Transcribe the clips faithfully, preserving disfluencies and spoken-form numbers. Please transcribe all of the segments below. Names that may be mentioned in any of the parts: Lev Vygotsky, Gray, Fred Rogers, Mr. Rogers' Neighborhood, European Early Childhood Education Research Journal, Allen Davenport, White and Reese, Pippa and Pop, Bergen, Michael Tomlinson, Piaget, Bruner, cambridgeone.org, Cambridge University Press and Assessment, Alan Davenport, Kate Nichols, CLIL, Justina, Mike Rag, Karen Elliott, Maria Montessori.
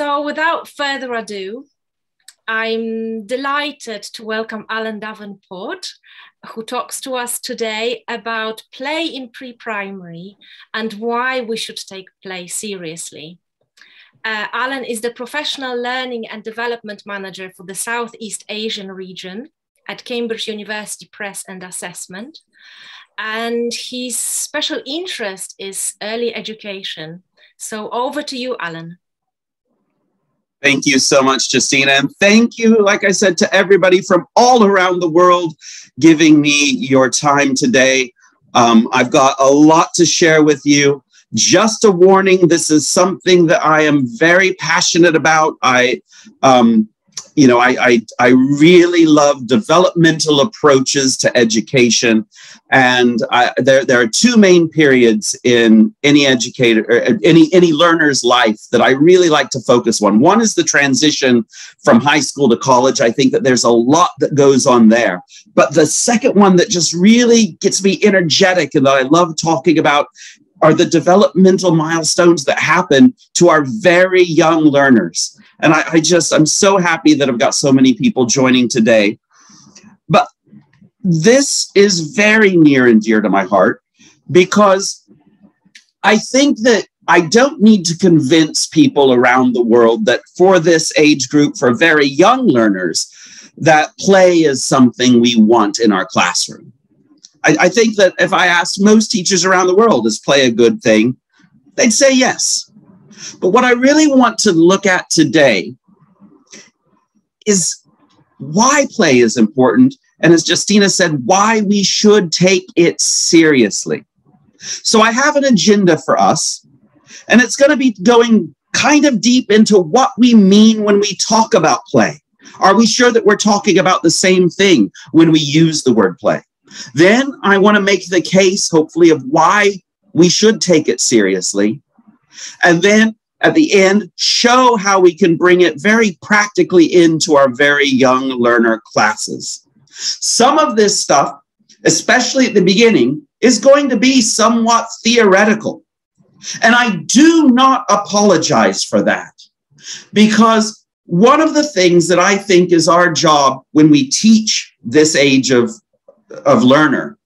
So without further ado, I'm delighted to welcome Alan Davenport, who talks to us today about play in pre-primary and why we should take play seriously. Uh, Alan is the Professional Learning and Development Manager for the Southeast Asian region at Cambridge University Press and Assessment. And his special interest is early education. So over to you, Alan. Thank you so much, Justina. And thank you, like I said, to everybody from all around the world giving me your time today. Um, I've got a lot to share with you. Just a warning, this is something that I am very passionate about. I, um, you know, I, I, I really love developmental approaches to education. And I, there, there are two main periods in any educator, or any, any learner's life that I really like to focus on. One is the transition from high school to college. I think that there's a lot that goes on there. But the second one that just really gets me energetic and that I love talking about are the developmental milestones that happen to our very young learners. And I, I just, I'm so happy that I've got so many people joining today. But this is very near and dear to my heart because I think that I don't need to convince people around the world that for this age group, for very young learners, that play is something we want in our classroom. I, I think that if I asked most teachers around the world, is play a good thing? They'd say yes. But what I really want to look at today is why play is important, and as Justina said, why we should take it seriously. So I have an agenda for us, and it's going to be going kind of deep into what we mean when we talk about play. Are we sure that we're talking about the same thing when we use the word play? Then I want to make the case, hopefully, of why we should take it seriously. And then at the end, show how we can bring it very practically into our very young learner classes. Some of this stuff, especially at the beginning, is going to be somewhat theoretical. And I do not apologize for that, because one of the things that I think is our job when we teach this age of, of learner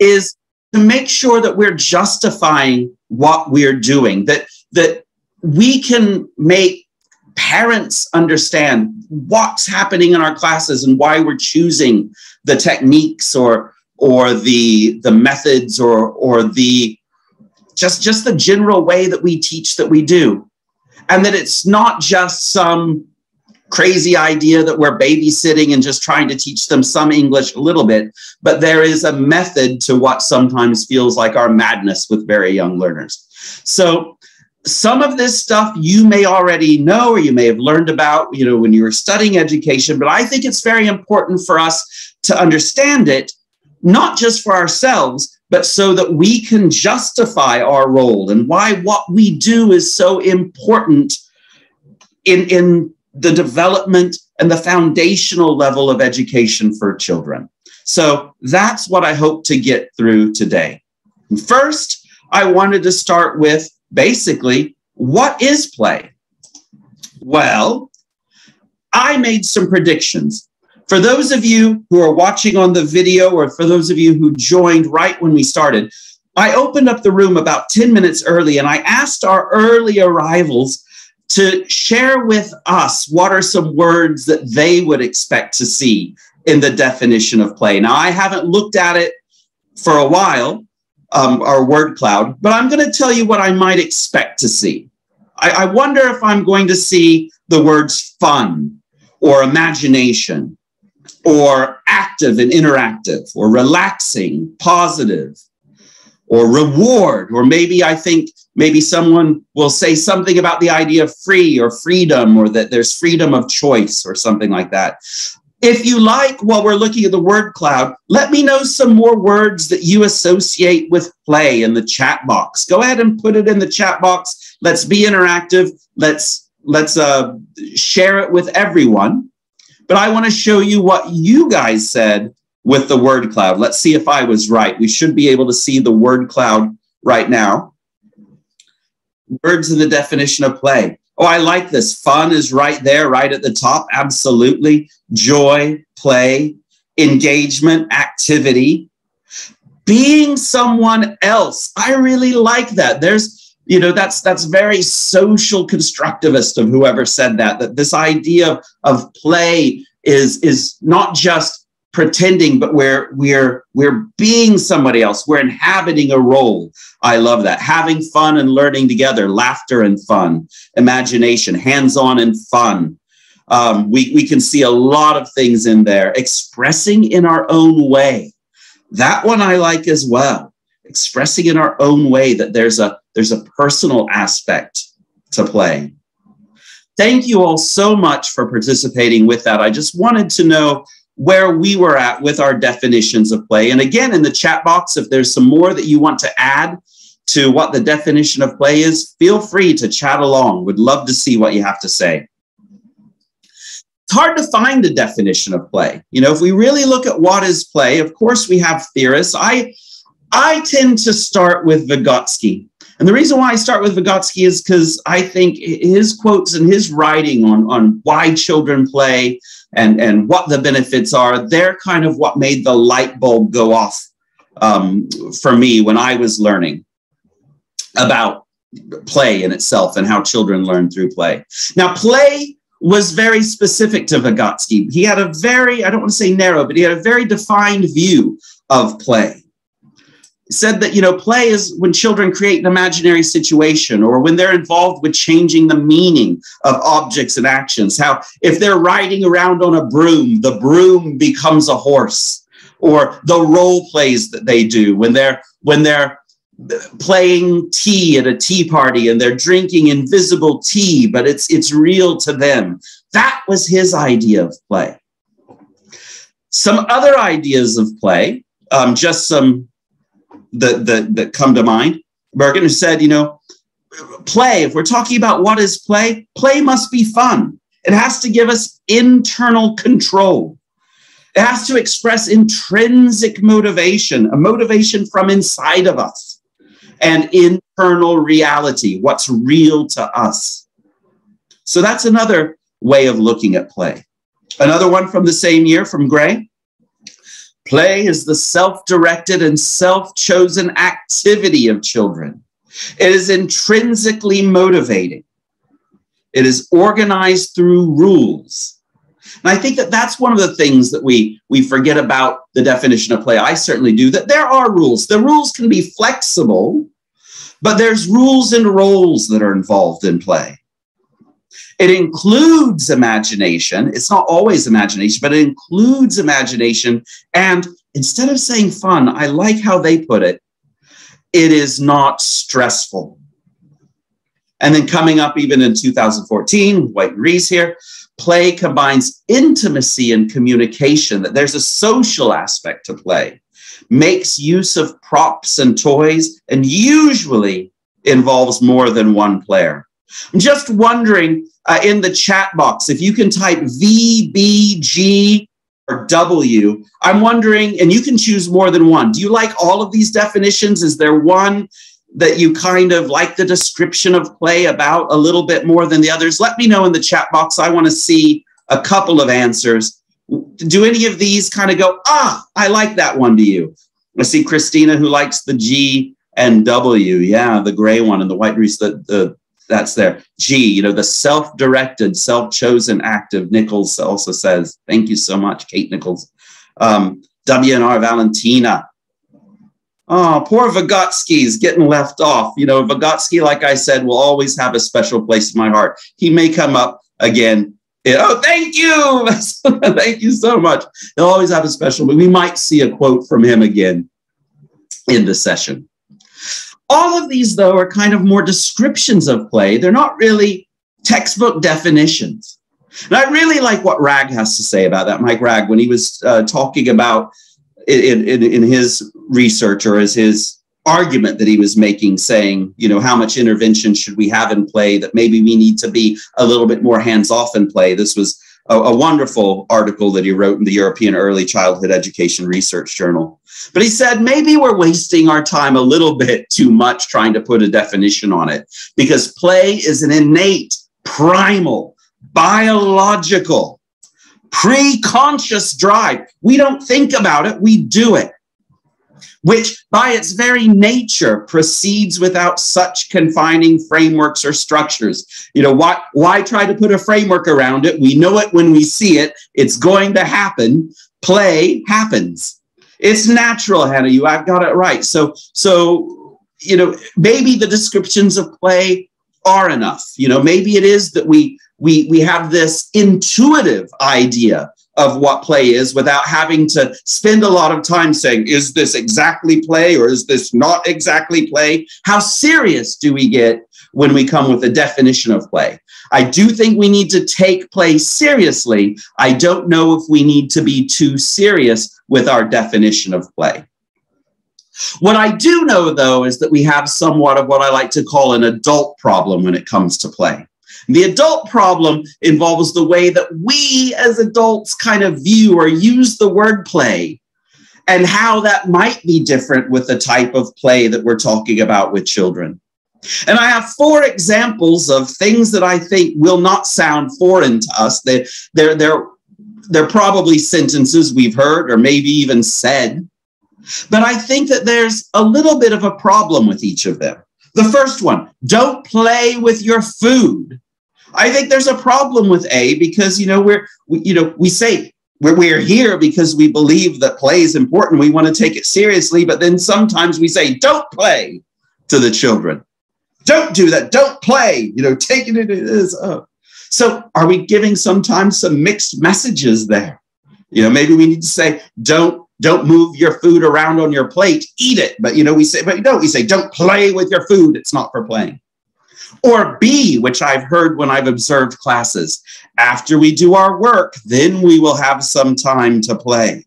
is to make sure that we're justifying what we're doing, that, that we can make parents understand what's happening in our classes and why we're choosing the techniques or, or the, the methods or, or the, just, just the general way that we teach that we do. And that it's not just some crazy idea that we're babysitting and just trying to teach them some English a little bit, but there is a method to what sometimes feels like our madness with very young learners. So some of this stuff you may already know, or you may have learned about, you know, when you were studying education, but I think it's very important for us to understand it, not just for ourselves, but so that we can justify our role and why what we do is so important in, in the development and the foundational level of education for children. So that's what I hope to get through today. First, I wanted to start with basically, what is play? Well, I made some predictions. For those of you who are watching on the video, or for those of you who joined right when we started, I opened up the room about ten minutes early and I asked our early arrivals to share with us what are some words that they would expect to see in the definition of play. Now, I haven't looked at it for a while, um, our word cloud, but I'm going to tell you what I might expect to see. I, I wonder if I'm going to see the words fun or imagination or active and interactive or relaxing, positive, or reward, or maybe I think maybe someone will say something about the idea of free or freedom, or that there's freedom of choice or something like that. If you like, while we're looking at the word cloud, let me know some more words that you associate with play in the chat box. Go ahead and put it in the chat box. Let's be interactive. Let's, let's uh, share it with everyone. But I want to show you what you guys said with the word cloud. Let's see if I was right. We should be able to see the word cloud right now. Words in the definition of play. Oh, I like this. Fun is right there, right at the top. Absolutely. Joy, play, engagement, activity. Being someone else. I really like that. There's, you know, that's that's very social constructivist of whoever said that, that this idea of, of play is, is not just pretending, but we're, we're, we're being somebody else. We're inhabiting a role. I love that. Having fun and learning together, laughter and fun, imagination, hands-on and fun. Um, we, we can see a lot of things in there. Expressing in our own way. That one I like as well. Expressing in our own way, that there's a, there's a personal aspect to play. Thank you all so much for participating with that. I just wanted to know where we were at with our definitions of play. And again, in the chat box, if there's some more that you want to add to what the definition of play is, feel free to chat along. We'd love to see what you have to say. It's hard to find the definition of play. You know, if we really look at what is play, of course we have theorists. I, I tend to start with Vygotsky. And the reason why I start with Vygotsky is because I think his quotes and his writing on, on why children play and, and what the benefits are, they're kind of what made the light bulb go off um, for me when I was learning about play in itself and how children learn through play. Now, play was very specific to Vygotsky. He had a very, I don't want to say narrow, but he had a very defined view of play. Said that, you know, play is when children create an imaginary situation or when they're involved with changing the meaning of objects and actions. How if they're riding around on a broom, the broom becomes a horse, or the role plays that they do when they're when they're playing tea at a tea party and they're drinking invisible tea, but it's it's real to them. That was his idea of play. Some other ideas of play, um, just some That, that, that come to mind. Bergen said, you know, play, if we're talking about what is play, play must be fun. It has to give us internal control. It has to express intrinsic motivation, a motivation from inside of us, and internal reality, what's real to us. So that's another way of looking at play. Another one from the same year, from Gray. Play is the self-directed and self-chosen activity of children. It is intrinsically motivating. It is organized through rules. And I think that that's one of the things that we, we forget about the definition of play. I certainly do, that there are rules. The rules can be flexible, but there's rules and roles that are involved in play. It includes imagination. It's not always imagination, but it includes imagination. And instead of saying fun, I like how they put it, it is not stressful. And then coming up even in two thousand fourteen, White and Reese here, play combines intimacy and communication, that there's a social aspect to play, makes use of props and toys, and usually involves more than one player. I'm just wondering uh, in the chat box, if you can type V, B, G, or W, I'm wondering, and you can choose more than one. Do you like all of these definitions? Is there one that you kind of like the description of play about a little bit more than the others? Let me know in the chat box. I want to see a couple of answers. Do any of these kind of go, ah, I like that one, do you? I see Christina who likes the G and W. Yeah, the gray one and the white Reese, the, the That's there. G, you know, the self-directed, self-chosen active. Nichols also says, thank you so much, Kate Nichols. Um, W N R Valentina. Oh, poor Vygotsky's getting left off. You know, Vygotsky, like I said, will always have a special place in my heart. He may come up again. Oh, thank you. Thank you so much. He'll always have a special, but we might see a quote from him again in the session. All of these, though, are kind of more descriptions of play. They're not really textbook definitions. And I really like what Rag has to say about that, Mike Rag, when he was uh, talking about in, in, in his research or as his argument that he was making, saying, you know, how much intervention should we have in play, that maybe we need to be a little bit more hands-off in play. This was a, a wonderful article that he wrote in the European Early Childhood Education Research Journal. But he said, maybe we're wasting our time a little bit too much trying to put a definition on it, because play is an innate primal, biological, pre-conscious drive. We don't think about it, we do it, which by its very nature proceeds without such confining frameworks or structures. You know, why, why try to put a framework around it? We know it when we see it. It's going to happen. Play happens. It's natural, Hannah. You, I've got it right. So, so, you know, maybe the descriptions of play are enough. You know, maybe it is that we, we, we have this intuitive idea of what play is without having to spend a lot of time saying, is this exactly play or is this not exactly play? How serious do we get when we come with a definition of play? I do think we need to take play seriously. I don't know if we need to be too serious with our definition of play. What I do know, though, is that we have somewhat of what I like to call an adult problem when it comes to play. The adult problem involves the way that we as adults kind of view or use the word play and how that might be different with the type of play that we're talking about with children. And I have four examples of things that I think will not sound foreign to us. They're, they're, they're, they're probably sentences we've heard or maybe even said. But I think that there's a little bit of a problem with each of them. The first one, don't play with your food. I think there's a problem with A because, you know, we're, we, you know, we say we're, we're here because we believe that play is important. We want to take it seriously. But then sometimes we say, don't play to the children. Don't do that. Don't play. You know, take it as oh. So are we giving sometimes some mixed messages there? You know, maybe we need to say, don't Don't move your food around on your plate, eat it. But, you know, we say, but no, we say, don't play with your food. It's not for playing. Or B, which I've heard when I've observed classes, after we do our work, then we will have some time to play.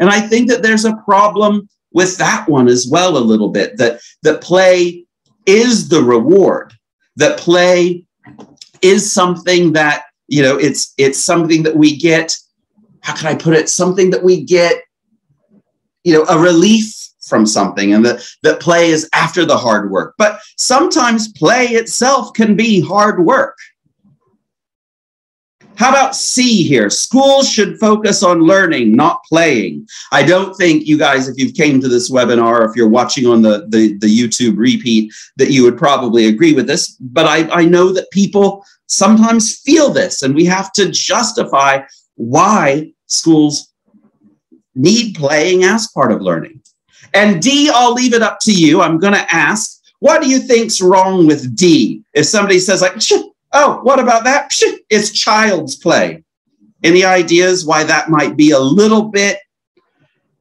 And I think that there's a problem with that one as well a little bit, that, that play is the reward, that play is something that, you know, it's, it's something that we get. How can I put it? Something that we get, you know, a relief from something, and that that play is after the hard work. But sometimes play itself can be hard work. How about C here? Schools should focus on learning, not playing. I don't think you guys, if you've came to this webinar, if you're watching on the, the, the YouTube repeat, that you would probably agree with this. But I, I know that people sometimes feel this, and we have to justify why schools need playing as part of learning. And D, I'll leave it up to you. I'm going to ask, what do you think's wrong with D? If somebody says like, oh, what about that? Psh, it's child's play. Any ideas why that might be a little bit,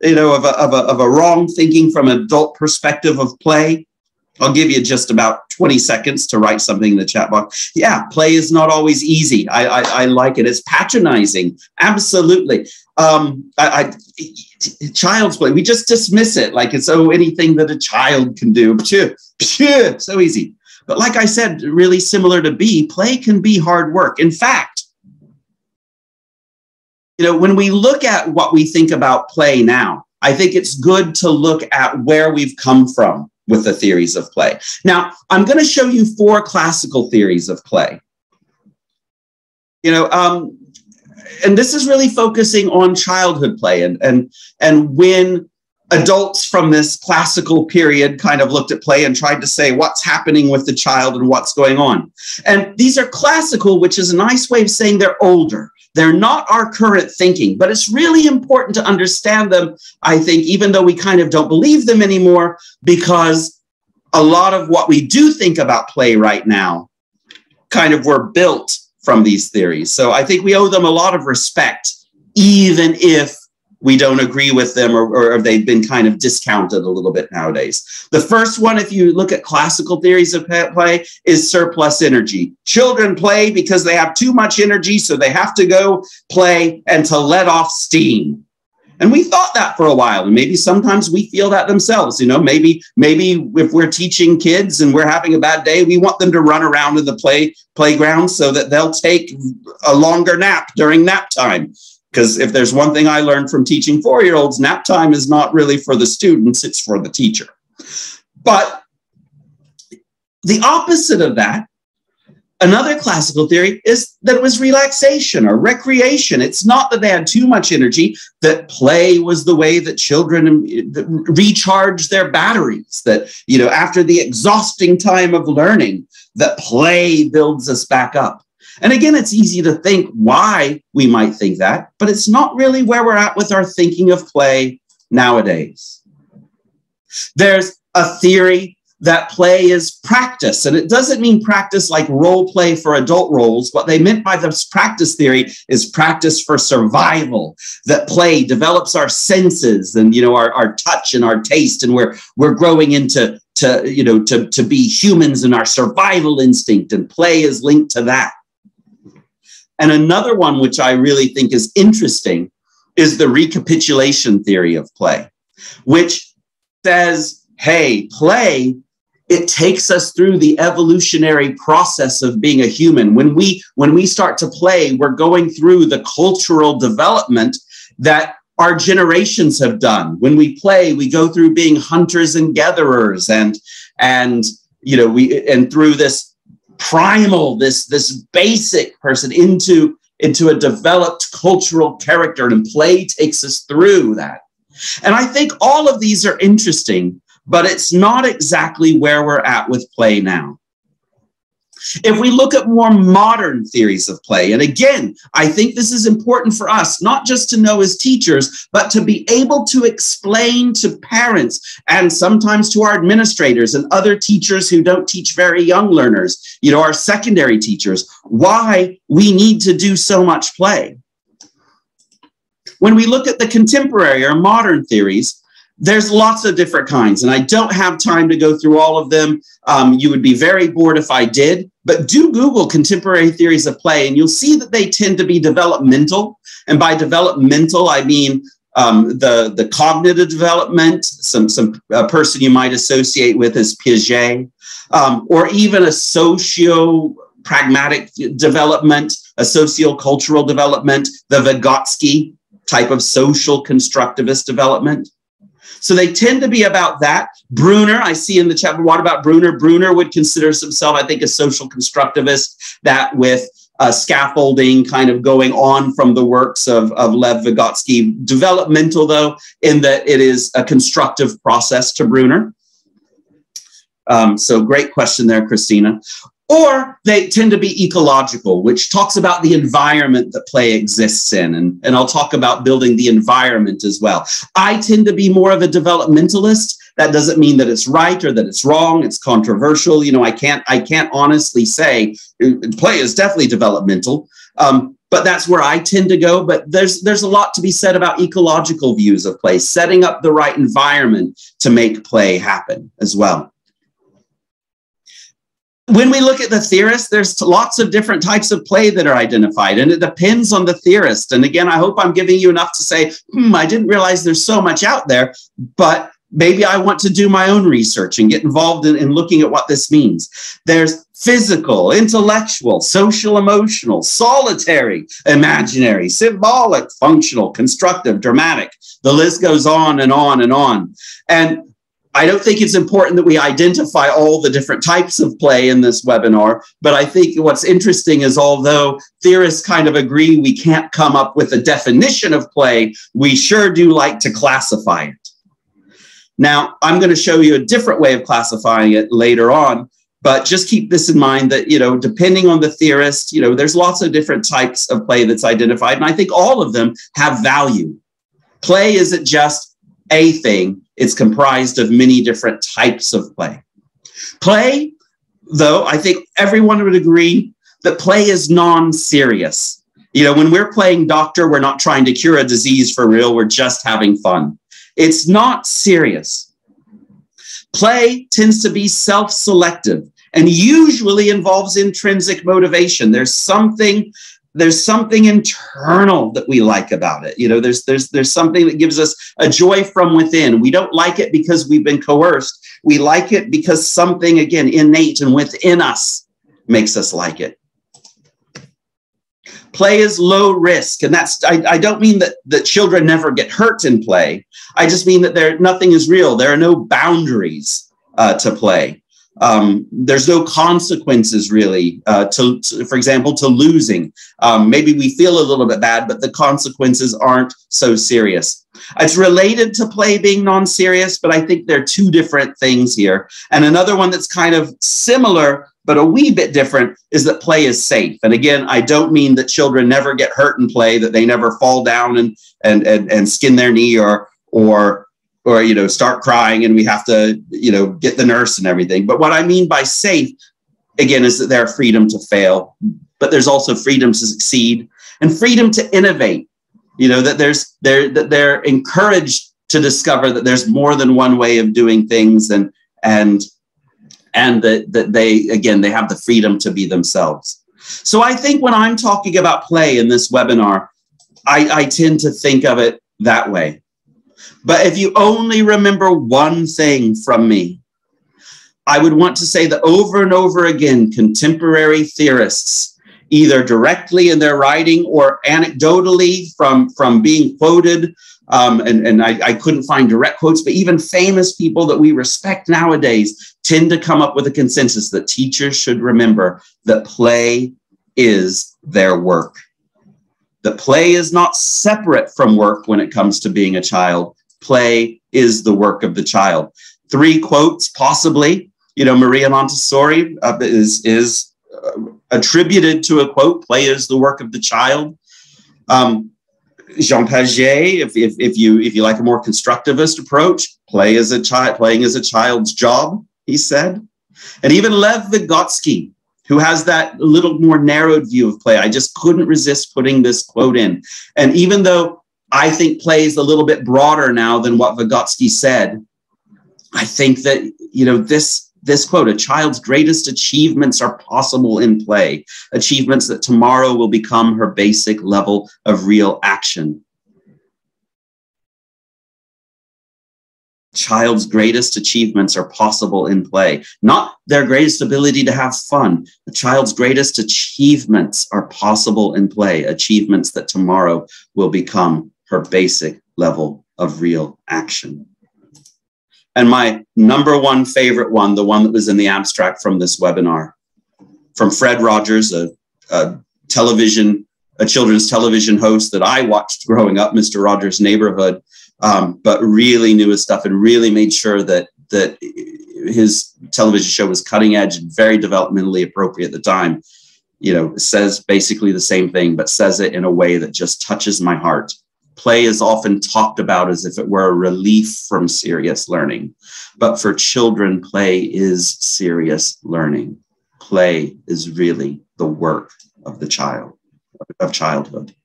you know, of a, of a, of a wrong thinking from an adult perspective of play? I'll give you just about twenty seconds to write something in the chat box. Yeah, play is not always easy. I, I, I like it. It's patronizing. Absolutely. Um, I, I, child's play, we just dismiss it like it's, oh, anything that a child can do. Pshoo, pshoo, so easy. But like I said, really similar to B, play can be hard work. In fact, you know, when we look at what we think about play now, I think it's good to look at where we've come from with the theories of play. Now, I'm going to show you four classical theories of play. You know, um, and this is really focusing on childhood play and, and, and when adults from this classical period kind of looked at play and tried to say what's happening with the child and what's going on. And these are classical, which is a nice way of saying they're older. They're not our current thinking, but it's really important to understand them, I think, even though we kind of don't believe them anymore, because a lot of what we do think about play right now kind of were built from these theories. So I think we owe them a lot of respect, even if we don't agree with them or, or they've been kind of discounted a little bit nowadays. The first one, if you look at classical theories of play, is surplus energy. Children play because they have too much energy, so they have to go play and to let off steam. And we thought that for a while, and maybe sometimes we feel that themselves. You know, maybe maybe if we're teaching kids and we're having a bad day, we want them to run around in the play playground so that they'll take a longer nap during nap time. Because if there's one thing I learned from teaching four-year-olds, nap time is not really for the students, it's for the teacher. But the opposite of that Another classical theory is that it was relaxation or recreation. It's not that they had too much energy, that play was the way that children recharge their batteries, that, you know, after the exhausting time of learning, that play builds us back up. And again, it's easy to think why we might think that, but it's not really where we're at with our thinking of play nowadays. There's a theory that play is practice, and it doesn't mean practice like role play for adult roles. What they meant by this practice theory is practice for survival, that play develops our senses and, you know, our, our touch and our taste, and we're, we're growing into, to, you know, to, to be humans and our survival instinct, and play is linked to that. And another one, which I really think is interesting, is the recapitulation theory of play, which says, hey, play, it takes us through the evolutionary process of being a human. When we, when we start to play, we're going through the cultural development that our generations have done. When we play, we go through being hunters and gatherers, and, and, you know, we, and through this primal, this, this basic person into, into a developed cultural character, and play takes us through that. And I think all of these are interesting, but it's not exactly where we're at with play now. If we look at more modern theories of play, and again, I think this is important for us, not just to know as teachers, but to be able to explain to parents and sometimes to our administrators and other teachers who don't teach very young learners, you know, our secondary teachers, why we need to do so much play. When we look at the contemporary or modern theories, there's lots of different kinds, and I don't have time to go through all of them. Um, you would be very bored if I did, but do Google contemporary theories of play, and you'll see that they tend to be developmental. And by developmental, I mean um, the, the cognitive development, some, some uh, person you might associate with as Piaget, um, or even a socio-pragmatic development, a sociocultural development, the Vygotsky type of social constructivist development. So they tend to be about that. Bruner, I see in the chapter, what about Bruner? Bruner would consider himself, I think, a social constructivist, that with uh, scaffolding kind of going on from the works of, of Lev Vygotsky. Developmental, though, in that it is a constructive process to Bruner. Um, so great question there, Christina. Or they tend to be ecological, which talks about the environment that play exists in. And, and I'll talk about building the environment as well. I tend to be more of a developmentalist. That doesn't mean that it's right or that it's wrong. It's controversial. You know, I can't, I can't honestly say play is definitely developmental, um, but that's where I tend to go. But there's, there's a lot to be said about ecological views of play, setting up the right environment to make play happen as well. When we look at the theorists, there's lots of different types of play that are identified, and it depends on the theorist. And again, I hope I'm giving you enough to say, hmm, I didn't realize there's so much out there, but maybe I want to do my own research and get involved in, in looking at what this means. There's physical, intellectual, social, emotional, solitary, imaginary, symbolic, functional, constructive, dramatic. The list goes on and on and on. And I don't think it's important that we identify all the different types of play in this webinar, but I think what's interesting is, although theorists kind of agree we can't come up with a definition of play, we sure do like to classify it. Now, I'm going to show you a different way of classifying it later on, but just keep this in mind that, you know, depending on the theorist, you know, there's lots of different types of play that's identified, and I think all of them have value. Play isn't just a thing. It's comprised of many different types of play. Play, though, I think everyone would agree that play is non-serious. You know, when we're playing doctor, we're not trying to cure a disease for real. We're just having fun. It's not serious. Play tends to be self-selective and usually involves intrinsic motivation. There's something... There's something internal that we like about it. You know, there's, there's, there's something that gives us a joy from within. We don't like it because we've been coerced. We like it because something, again, innate and within us makes us like it. Play is low risk. And that's, I, I don't mean that, that children never get hurt in play. I just mean that there, nothing is real. There are no boundaries uh, to play. Um, there's no consequences really, uh, to, to, for example, to losing. Um, maybe we feel a little bit bad, but the consequences aren't so serious. It's related to play being non-serious, but I think there are two different things here. And another one that's kind of similar, but a wee bit different, is that play is safe. And again, I don't mean that children never get hurt in play, that they never fall down and, and, and, and skin their knee or, or, or, you know, start crying and we have to, you know, get the nurse and everything. But what I mean by safe, again, is that there's freedom to fail, but there's also freedom to succeed and freedom to innovate, you know, that there's they're, that they're encouraged to discover that there's more than one way of doing things, and, and, and that, that they, again, they have the freedom to be themselves. So I think when I'm talking about play in this webinar, I, I tend to think of it that way. But if you only remember one thing from me, I would want to say that over and over again, contemporary theorists, either directly in their writing or anecdotally from, from being quoted, um, and, and I, I couldn't find direct quotes, but even famous people that we respect nowadays tend to come up with a consensus that teachers should remember that play is their work. That play is not separate from work when it comes to being a child. Play is the work of the child. Three quotes, possibly, you know, Maria Montessori uh, is, is uh, attributed to a quote, play is the work of the child. Um, Jean Piaget, if, if, if, you, if you like a more constructivist approach, play is a child, playing is a child's job, he said. And even Lev Vygotsky, who has that little more narrowed view of play. I just couldn't resist putting this quote in. And even though I think play is a little bit broader now than what Vygotsky said, I think that, you know, this, this quote, a child's greatest achievements are possible in play, achievements that tomorrow will become her basic level of real action. Child's greatest achievements are possible in play, not their greatest ability to have fun. The child's greatest achievements are possible in play, achievements that tomorrow will become her basic level of real action. And my number one favorite one, the one that was in the abstract from this webinar, from Fred Rogers, a, a television, a children's television host that I watched growing up, Mister Rogers' Neighborhood. Um, but really knew his stuff and really made sure that that his television show was cutting edge and very developmentally appropriate at the time. You know, says basically the same thing, but says it in a way that just touches my heart. Play is often talked about as if it were a relief from serious learning. But for children, play is serious learning. Play is really the work of the child, of childhood.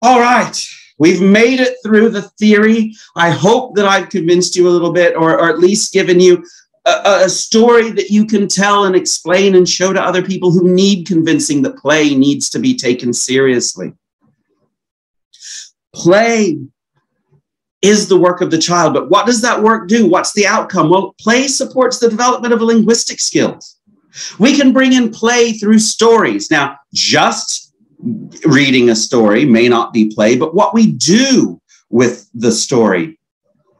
All right, we've made it through the theory. I hope that I've convinced you a little bit, or, or at least given you a, a story that you can tell and explain and show to other people who need convincing that play needs to be taken seriously. Play is the work of the child, but what does that work do? What's the outcome? Well, play supports the development of linguistic skills. We can bring in play through stories. Now, just reading a story may not be play, but what we do with the story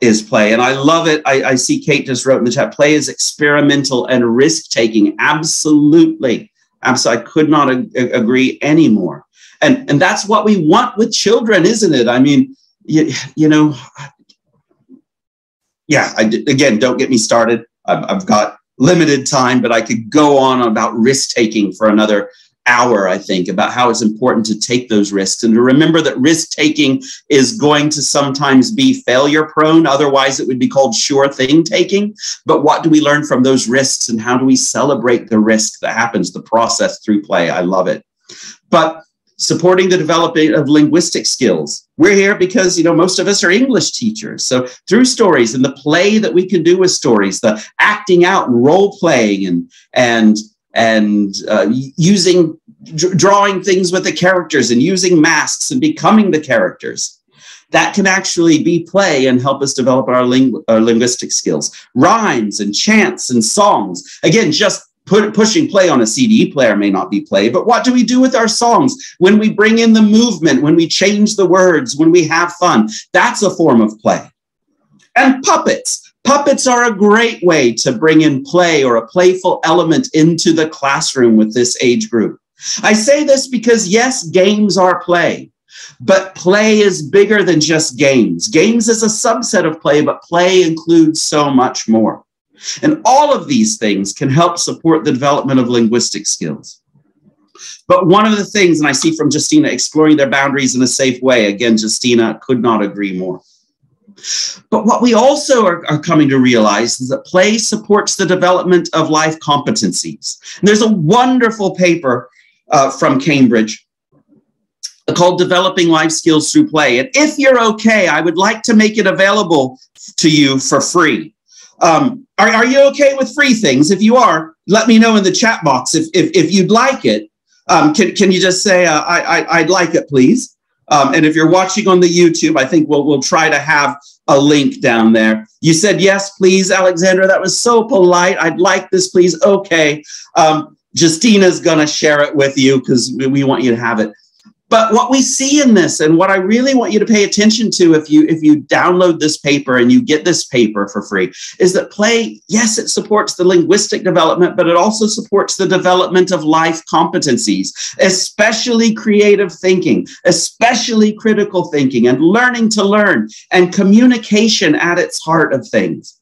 is play. And I love it. I, I see Kate just wrote in the chat, play is experimental and risk-taking. Absolutely. Absolutely. I could not ag agree anymore. And, and that's what we want with children, isn't it? I mean, you, you know, yeah, I, again, don't get me started. I've, I've got limited time, but I could go on about risk-taking for another hour, I think, about how it's important to take those risks and to remember that risk-taking is going to sometimes be failure-prone. Otherwise, it would be called sure thing taking. But what do we learn from those risks, and how do we celebrate the risk that happens, the process through play? I love it. But supporting the development of linguistic skills. We're here because, you know, most of us are English teachers. So through stories and the play that we can do with stories, the acting out, role-playing, and, and and uh, using, drawing things with the characters and using masks and becoming the characters. That can actually be play and help us develop our, lingu our linguistic skills. Rhymes and chants and songs. Again, just put, pushing play on a C D player may not be play, but what do we do with our songs? When we bring in the movement, when we change the words, when we have fun, that's a form of play. And puppets. Puppets are a great way to bring in play or a playful element into the classroom with this age group. I say this because yes, games are play, but play is bigger than just games. Games is a subset of play, but play includes so much more. And all of these things can help support the development of linguistic skills. But one of the things, and I see from Justina, exploring their boundaries in a safe way. Again, Justina, could not agree more. But what we also are, are coming to realize is that play supports the development of life competencies. And there's a wonderful paper uh, from Cambridge called Developing Life Skills Through Play. And if you're okay, I would like to make it available to you for free. Um, are, are you okay with free things? If you are, let me know in the chat box if, if, if you'd like it. Um, can, can you just say, uh, I, I, I'd like it, please. Um, and if you're watching on the YouTube, I think we'll, we'll try to have a link down there. You said, yes, please, Alexandra. That was so polite. I'd like this, please. Okay. Um, Justina's going to share it with you because we want you to have it. But what we see in this, and what I really want you to pay attention to if you, if you download this paper and you get this paper for free, is that play, yes, it supports the linguistic development, but it also supports the development of life competencies, especially creative thinking, especially critical thinking, and learning to learn, and communication at its heart of things.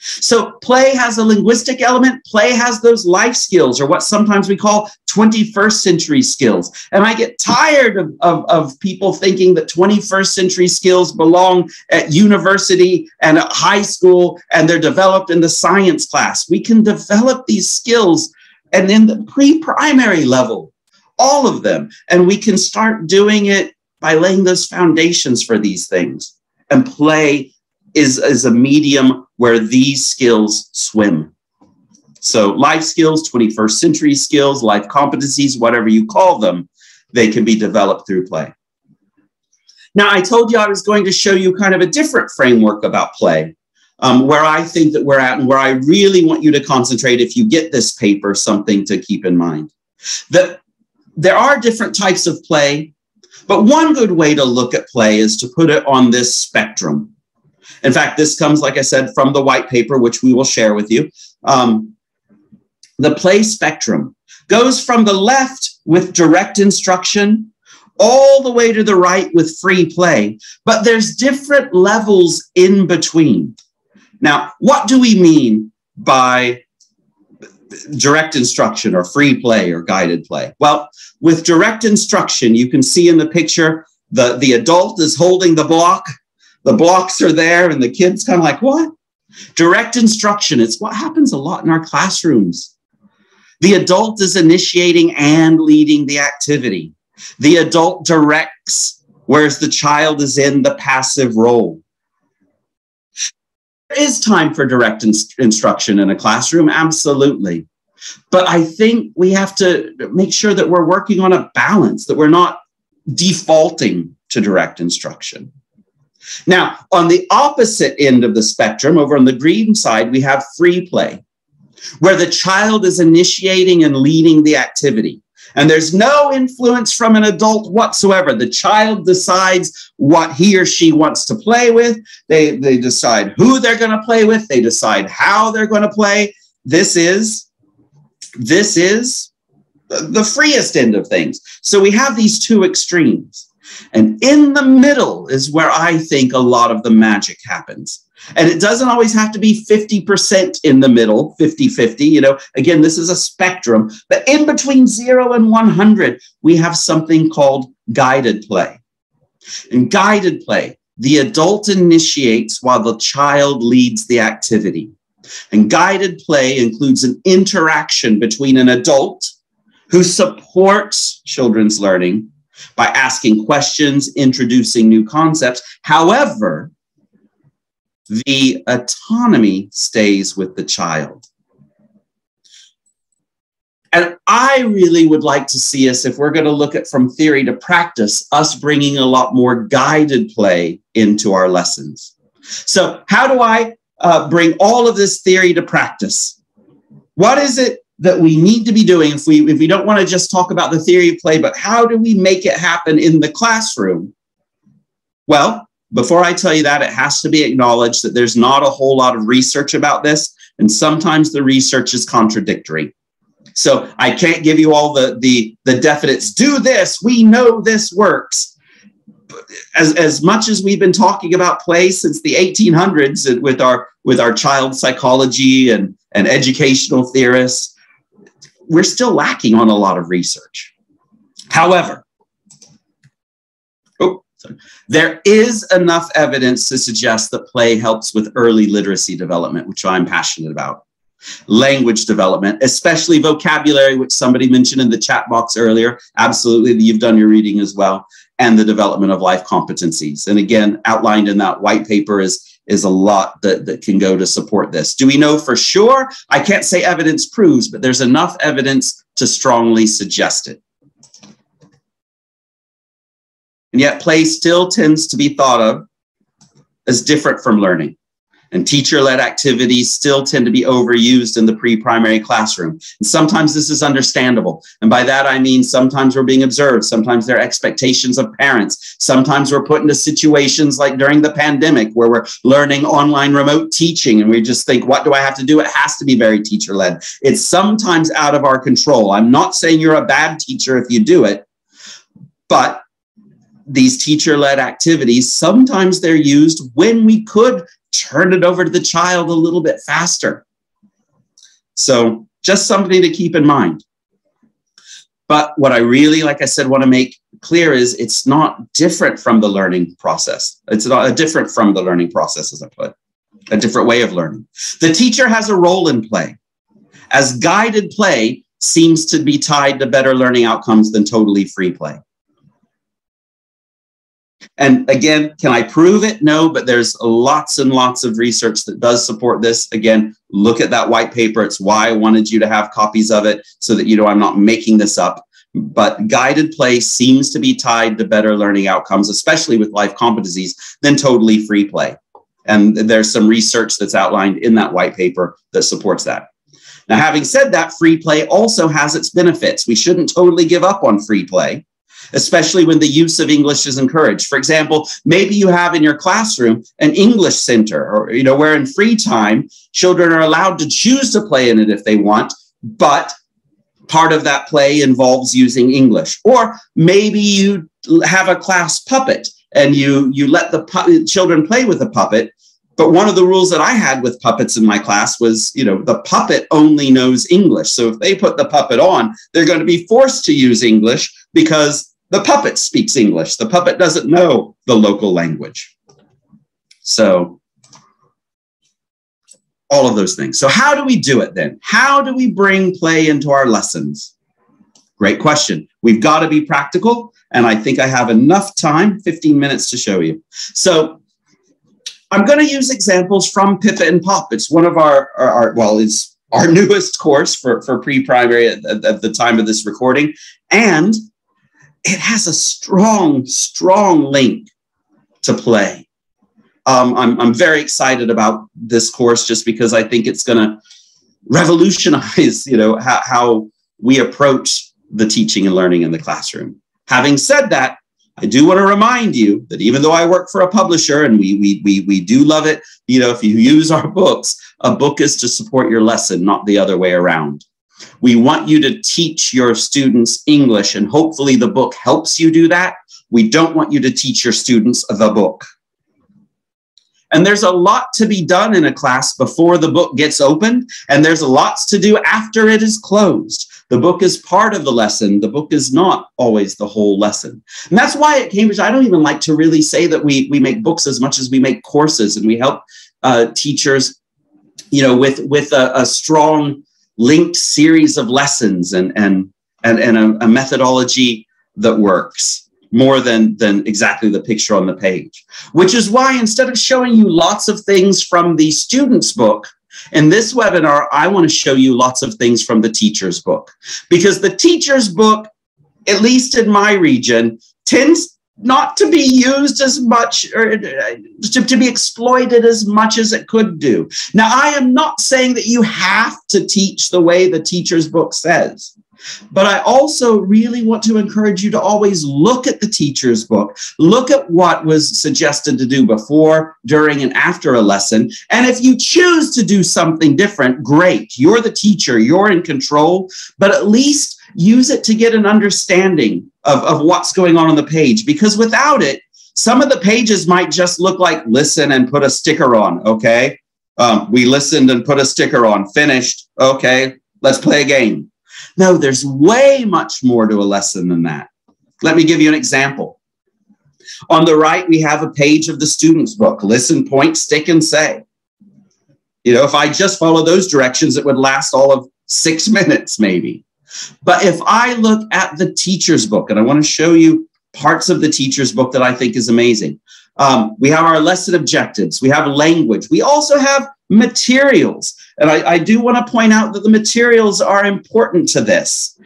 So play has a linguistic element, play has those life skills, or what sometimes we call twenty-first century skills. And I get tired of, of, of people thinking that twenty-first century skills belong at university and at high school, and they're developed in the science class. We can develop these skills and in the pre-primary level, all of them, and we can start doing it by laying those foundations for these things. And play is, is a medium where these skills swim. So life skills, twenty-first century skills, life competencies, whatever you call them, they can be developed through play. Now, I told you I was going to show you kind of a different framework about play, um, where I think that we're at and where I really want you to concentrate if you get this paper, something to keep in mind. That there are different types of play, but one good way to look at play is to put it on this spectrum. In fact, this comes, like I said, from the white paper, which we will share with you. Um, the play spectrum goes from the left with direct instruction all the way to the right with free play, but there's different levels in between. Now, what do we mean by direct instruction or free play or guided play? Well, with direct instruction, you can see in the picture, the, the adult is holding the block. The blocks are there and the kids kind of like, what? Direct instruction. It's what happens a lot in our classrooms. The adult is initiating and leading the activity. The adult directs, whereas the child is in the passive role. There is time for direct inst- instruction in a classroom, absolutely. But I think we have to make sure that we're working on a balance, that we're not defaulting to direct instruction. Now, on the opposite end of the spectrum, over on the green side, we have free play, where the child is initiating and leading the activity. And there's no influence from an adult whatsoever. The child decides what he or she wants to play with. They, they decide who they're going to play with. They decide how they're going to play. This is, this is the freest end of things. So we have these two extremes. And in the middle is where I think a lot of the magic happens. And it doesn't always have to be fifty percent in the middle, fifty fifty, you know, again, this is a spectrum. But in between zero and one hundred, we have something called guided play. In guided play, the adult initiates while the child leads the activity. And guided play includes an interaction between an adult who supports children's learning by asking questions, introducing new concepts. However, the autonomy stays with the child. And I really would like to see us, if we're going to look at from theory to practice, us bringing a lot more guided play into our lessons. So how do I uh, bring all of this theory to practice? What is it that we need to be doing if we, if we don't want to just talk about the theory of play, but how do we make it happen in the classroom? Well, Before I tell you that, it has to be acknowledged that there's not a whole lot of research about this, and sometimes the research is contradictory. So I can't give you all the, the, the definites, do this, we know this works. As, as much as we've been talking about play since the eighteen hundreds with our, with our child psychology and, and educational theorists, we're still lacking on a lot of research. However, oh, sorry, there is enough evidence to suggest that play helps with early literacy development, which I'm passionate about. Language development, especially vocabulary, which somebody mentioned in the chat box earlier. Absolutely, you've done your reading as well. And the development of life competencies. And again, outlined in that white paper is, is a lot that, that can go to support this. Do we know for sure? I can't say evidence proves, but there's enough evidence to strongly suggest it. And yet play still tends to be thought of as different from learning. And teacher-led activities still tend to be overused in the pre-primary classroom. And sometimes this is understandable. And by that, I mean sometimes we're being observed. Sometimes there are expectations of parents. Sometimes we're put into situations like during the pandemic where we're learning online remote teaching. And we just think, what do I have to do? It has to be very teacher-led. It's sometimes out of our control. I'm not saying you're a bad teacher if you do it, but these teacher-led activities, sometimes they're used when we could turn it over to the child a little bit faster. So just something to keep in mind. But what I really, like I said, want to make clear is it's not different from the learning process. It's not different from the learning process, as I put, a different way of learning. The teacher has a role in play, as guided play seems to be tied to better learning outcomes than totally free play. And again, can I prove it? No, but there's lots and lots of research that does support this. Again, look at that white paper. It's why I wanted you to have copies of it so that you know I'm not making this up. But guided play seems to be tied to better learning outcomes, especially with life competencies, than totally free play. And there's some research that's outlined in that white paper that supports that. Now, having said that, free play also has its benefits. We shouldn't totally give up on free play, especially when the use of English is encouraged. For example, maybe you have in your classroom an English center, or, you know, where in free time, children are allowed to choose to play in it if they want, but part of that play involves using English. Or maybe you have a class puppet and you, you let the pu- children play with the puppet. But one of the rules that I had with puppets in my class was, you know, the puppet only knows English. So if they put the puppet on, they're going to be forced to use English because the puppet speaks English. The puppet doesn't know the local language. So all of those things. So how do we do it then? How do we bring play into our lessons? Great question. We've got to be practical. And I think I have enough time, fifteen minutes to show you. So I'm going to use examples from Pippa and Pop. It's one of our, our, our well, it's our newest course for, for pre-primary at, at the time of this recording. And it has a strong, strong link to play. Um, I'm, I'm very excited about this course just because I think it's going to revolutionize, you know, how, how we approach the teaching and learning in the classroom. Having said that, I do want to remind you that even though I work for a publisher and we, we, we, we do love it, you know, if you use our books, a book is to support your lesson, not the other way around. We want you to teach your students English, and hopefully the book helps you do that. We don't want you to teach your students the book. And there's a lot to be done in a class before the book gets opened, and there's lots to do after it is closed. The book is part of the lesson. The book is not always the whole lesson. And that's why at Cambridge, I don't even like to really say that we, we make books as much as we make courses, and we help uh, teachers, you know, with, with a, a strong linked series of lessons and, and, and, and a, a methodology that works, more than, than exactly the picture on the page. Which is why instead of showing you lots of things from the student's book, in this webinar, I want to show you lots of things from the teacher's book. Because the teacher's book, at least in my region, tends not to be used as much, or to, to be exploited as much as it could do. Now, I am not saying that you have to teach the way the teacher's book says. But I also really want to encourage you to always look at the teacher's book, look at what was suggested to do before, during, and after a lesson. And if you choose to do something different, great. You're the teacher, you're in control, but at least use it to get an understanding of, of what's going on on the page, because without it, some of the pages might just look like listen and put a sticker on, okay? Um, we listened and put a sticker on, finished, okay, let's play a game. No, there's way much more to a lesson than that. Let me give you an example. On the right, we have a page of the student's book, listen, point, stick, and say. You know, if I just follow those directions, it would last all of six minutes maybe. But if I look at the teacher's book, and I want to show you parts of the teacher's book that I think is amazing. Um, we have our lesson objectives. We have language. We also have materials. And I, I do want to point out that the materials are important to this.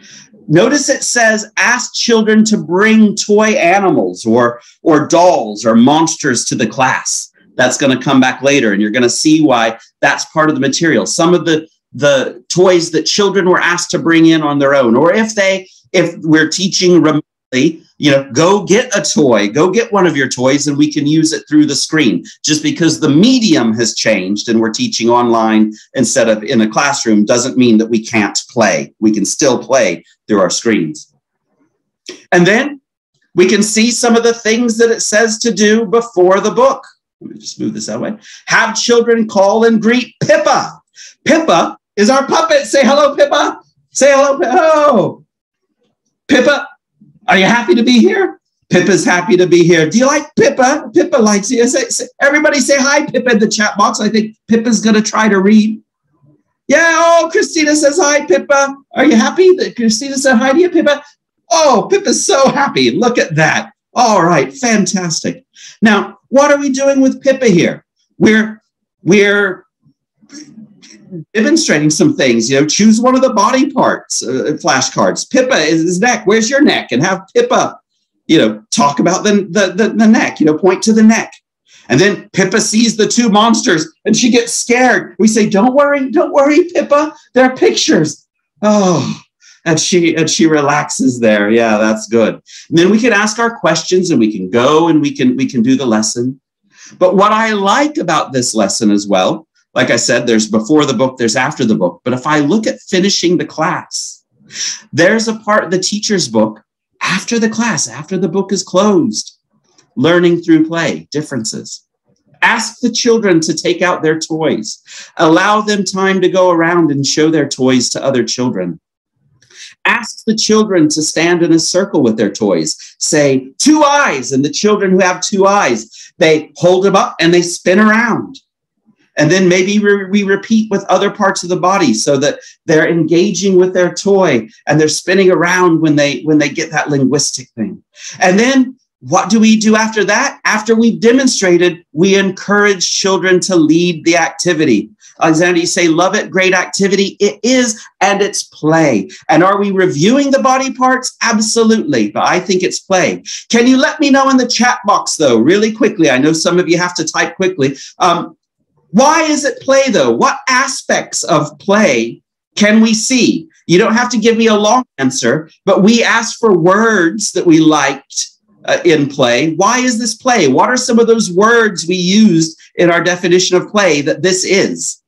Notice it says, ask children to bring toy animals or, or dolls or monsters to the class. That's going to come back later, and you're going to see why that's part of the material. Some of the, the toys that children were asked to bring in on their own, or if they, if we're teaching remotely, you know, go get a toy, go get one of your toys, and we can use it through the screen. Just because the medium has changed and we're teaching online instead of in a classroom doesn't mean that we can't play. We can still play through our screens. And then we can see some of the things that it says to do before the book. Let me just move this that way. Have children call and greet Pippa. Pippa is our puppet. Say hello, Pippa. Say hello, Pippa. Oh. Pippa. Are you happy to be here? Pippa's happy to be here. Do you like Pippa? Pippa likes you. Everybody say hi, Pippa, in the chat box. I think Pippa's going to try to read. Yeah, oh, Christina says hi, Pippa. Are you happy that Christina said hi to you, Pippa? Oh, Pippa's so happy. Look at that. All right, fantastic. Now, what are we doing with Pippa here? We're, we're demonstrating some things, you know, choose one of the body parts, uh, flashcards. Pippa is his neck. Where's your neck? And have Pippa, you know, talk about the, the, the, the neck, you know, point to the neck. And then Pippa sees the two monsters and she gets scared. We say, don't worry, don't worry, Pippa. They're pictures. Oh, and she, and she relaxes there. Yeah, that's good. And then we can ask our questions and we can go and we can, we can do the lesson. But what I like about this lesson as well, like I said, there's before the book, there's after the book. But if I look at finishing the class, there's a part of the teacher's book after the class, after the book is closed, learning through play, differences. Ask the children to take out their toys. Allow them time to go around and show their toys to other children. Ask the children to stand in a circle with their toys. Say, two eyes, and the children who have two eyes, they hold them up and they spin around. And then maybe we, we repeat with other parts of the body so that they're engaging with their toy and they're spinning around when they, when they get that linguistic thing. And then what do we do after that? After we've demonstrated, we encourage children to lead the activity. Alexander, you say, love it, great activity. It is, and it's play. And are we reviewing the body parts? Absolutely, but I think it's play. Can you let me know in the chat box, though, really quickly? I know some of you have to type quickly. Um, Why is it play, though? What aspects of play can we see? You don't have to give me a long answer, but we asked for words that we liked uh, in play. Why is this play? What are some of those words we used in our definition of play that this is?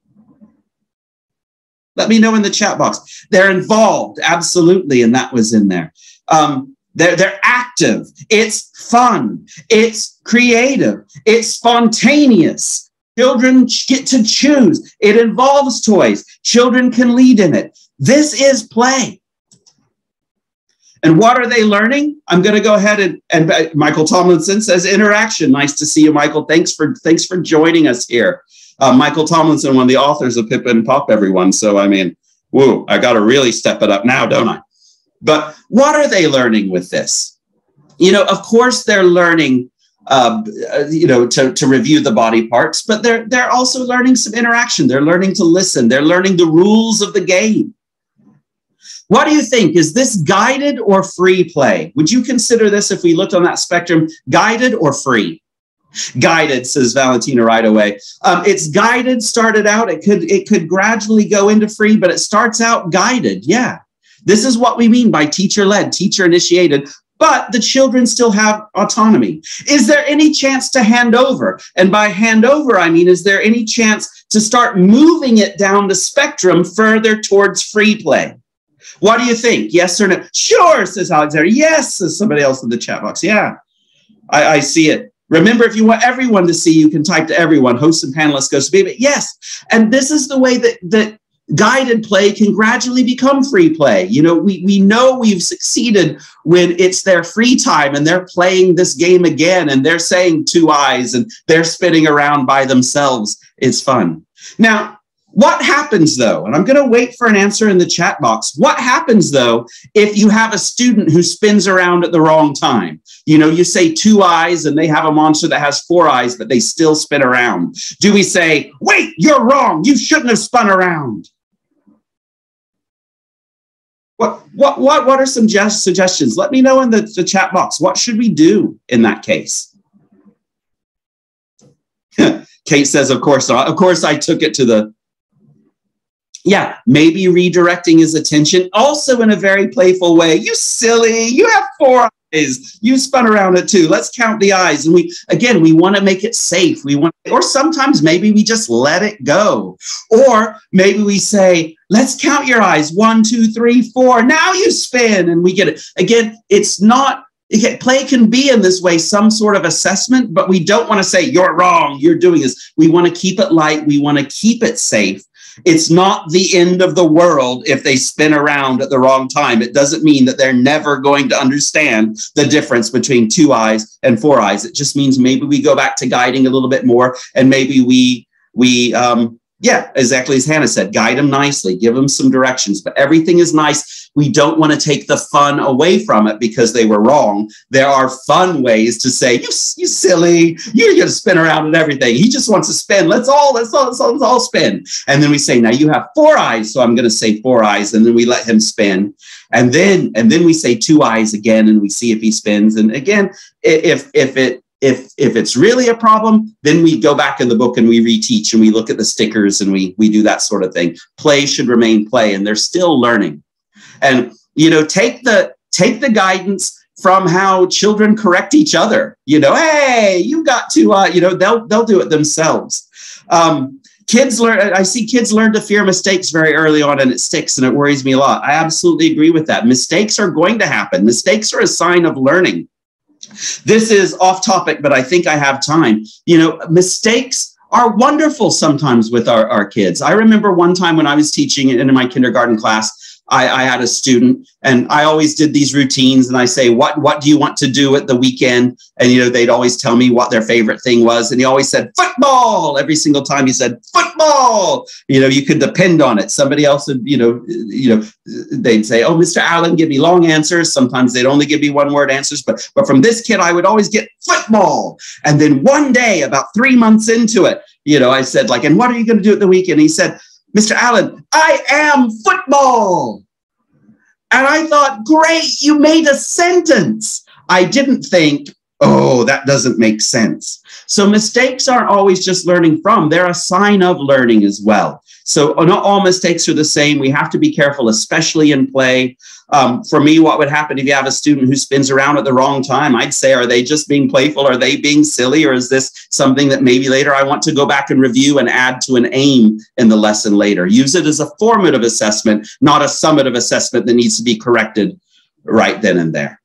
Let me know in the chat box. They're involved, absolutely, and that was in there. Um, they're, they're active. It's fun. It's creative. It's spontaneous. Children get to choose. It involves toys. Children can lead in it. This is play. And what are they learning? I'm going to go ahead and, and uh, Michael Tomlinson says interaction. Nice to see you, Michael. Thanks for, thanks for joining us here. Uh, Michael Tomlinson, one of the authors of Pippa and Pop, everyone. So, I mean, woo, I got to really step it up now, don't I? But what are they learning with this? You know, of course, they're learning Uh, you know, to, to review the body parts, but they're, they're also learning some interaction. They're learning to listen. They're learning the rules of the game. What do you think? Is this guided or free play? Would you consider this, if we looked on that spectrum, guided or free? Guided, says Valentina right away. Um, it's guided, started out. It could, it could gradually go into free, but it starts out guided. Yeah. This is what we mean by teacher-led, teacher-initiated, but the children still have autonomy. Is there any chance to hand over? And by hand over, I mean, is there any chance to start moving it down the spectrum further towards free play? What do you think? Yes or no? Sure, says Alexander. Yes, says somebody else in the chat box. Yeah, I, I see it. Remember, if you want everyone to see, you can type to everyone. Hosts and panelists goes to be, but yes. And this is the way that, that guided play can gradually become free play. You know, we, we know we've succeeded when it's their free time and they're playing this game again and they're saying two eyes and they're spinning around by themselves. It's fun. Now, what happens though, and I'm going to wait for an answer in the chat box, what happens though if you have a student who spins around at the wrong time? You know, you say two eyes and they have a monster that has four eyes, but they still spin around. Do we say, wait, you're wrong, you shouldn't have spun around? What, what, what, what are some just suggestions? Let me know in the, the chat box. What should we do in that case? Kate says, of course not. Of course, I took it to the... Yeah, maybe redirecting his attention also in a very playful way. You silly, you have four eyes. You spun around at two. Let's count the eyes. And we, again, we want to make it safe. We want, or sometimes maybe we just let it go. Or maybe we say, let's count your eyes. One, two, three, four. Now you spin and we get it. Again, it's not, okay, play can be in this way, some sort of assessment, but we don't want to say, you're wrong, you're doing this. We want to keep it light. We want to keep it safe. It's not the end of the world if they spin around at the wrong time. It doesn't mean that they're never going to understand the difference between two eyes and four eyes. It just means maybe we go back to guiding a little bit more, and maybe we, we um, yeah, exactly as Hannah said, guide them nicely, give them some directions, but everything is nice. We don't want to take the fun away from it because they were wrong. There are fun ways to say, you, you silly, you're going to spin around and everything. He just wants to spin. Let's all, let's all, let's all, let's all spin. And then we say, now you have four eyes, so I'm going to say four eyes. And then we let him spin. And then, and then we say two eyes again, and we see if he spins. And again, if, if it, If, if it's really a problem, then we go back in the book and we reteach and we look at the stickers and we, we do that sort of thing. Play should remain play, and they're still learning. And, you know, take the, take the guidance from how children correct each other. You know, hey, you got to, uh, you know, they'll, they'll do it themselves. Um, kids learn, I see kids learn to fear mistakes very early on, and it sticks, and it worries me a lot. I absolutely agree with that. Mistakes are going to happen. Mistakes are a sign of learning. This is off topic, but I think I have time. You know, mistakes are wonderful sometimes with our, our kids. I remember one time when I was teaching in my kindergarten class, I, I had a student, and I always did these routines, and I say, what, what do you want to do at the weekend? And, you know, they'd always tell me what their favorite thing was. And he always said, football. Every single time he said, football. You know, you could depend on it. Somebody else would, you know, you know, they'd say, oh, Mister Allen, give me long answers. Sometimes they'd only give me one word answers. But, but from this kid, I would always get football. And then one day, about three months into it, you know, I said, like, and what are you going to do at the weekend? He said, Mister Allen, I am football. And I thought, great, you made a sentence. I didn't think, oh, that doesn't make sense. So mistakes aren't always just learning from. They're a sign of learning as well. So not all mistakes are the same. We have to be careful, especially in play. Um, for me, what would happen if you have a student who spins around at the wrong time? I'd say, are they just being playful? Are they being silly? Or is this something that maybe later I want to go back and review and add to an aim in the lesson later? Use it as a formative assessment, not a summative assessment that needs to be corrected right then and there.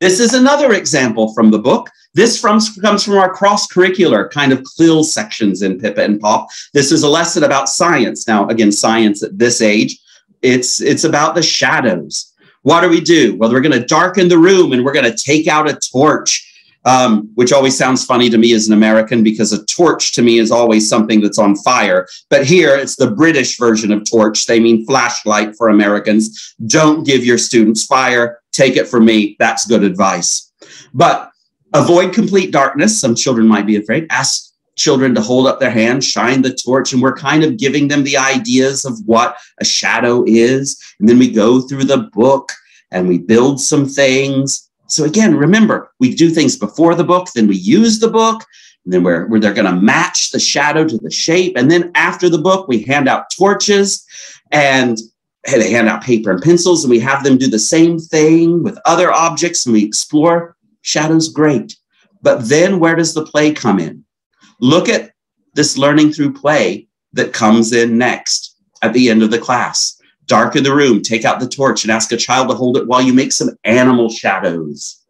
This is another example from the book. This from, comes from our cross-curricular kind of C L I L sections in Pippa and Pop. This is a lesson about science. Now, again, science at this age, it's, it's about the shadows. What do we do? Well, we're going to darken the room and we're going to take out a torch, um, which always sounds funny to me as an American because a torch to me is always something that's on fire. But here, it's the British version of torch. They mean flashlight for Americans. Don't give your students fire. Take it from me. That's good advice. But avoid complete darkness. Some children might be afraid. Ask children to hold up their hand, shine the torch, and we're kind of giving them the ideas of what a shadow is. And then we go through the book and we build some things. So again, remember, we do things before the book, then we use the book, and then we're, we're, they're going to match the shadow to the shape. And then after the book, we hand out torches and they hand out paper and pencils, and we have them do the same thing with other objects, and we explore shadows, great. But then where does the play come in? Look at this learning through play that comes in next at the end of the class. Darken the room, take out the torch, and ask a child to hold it while you make some animal shadows.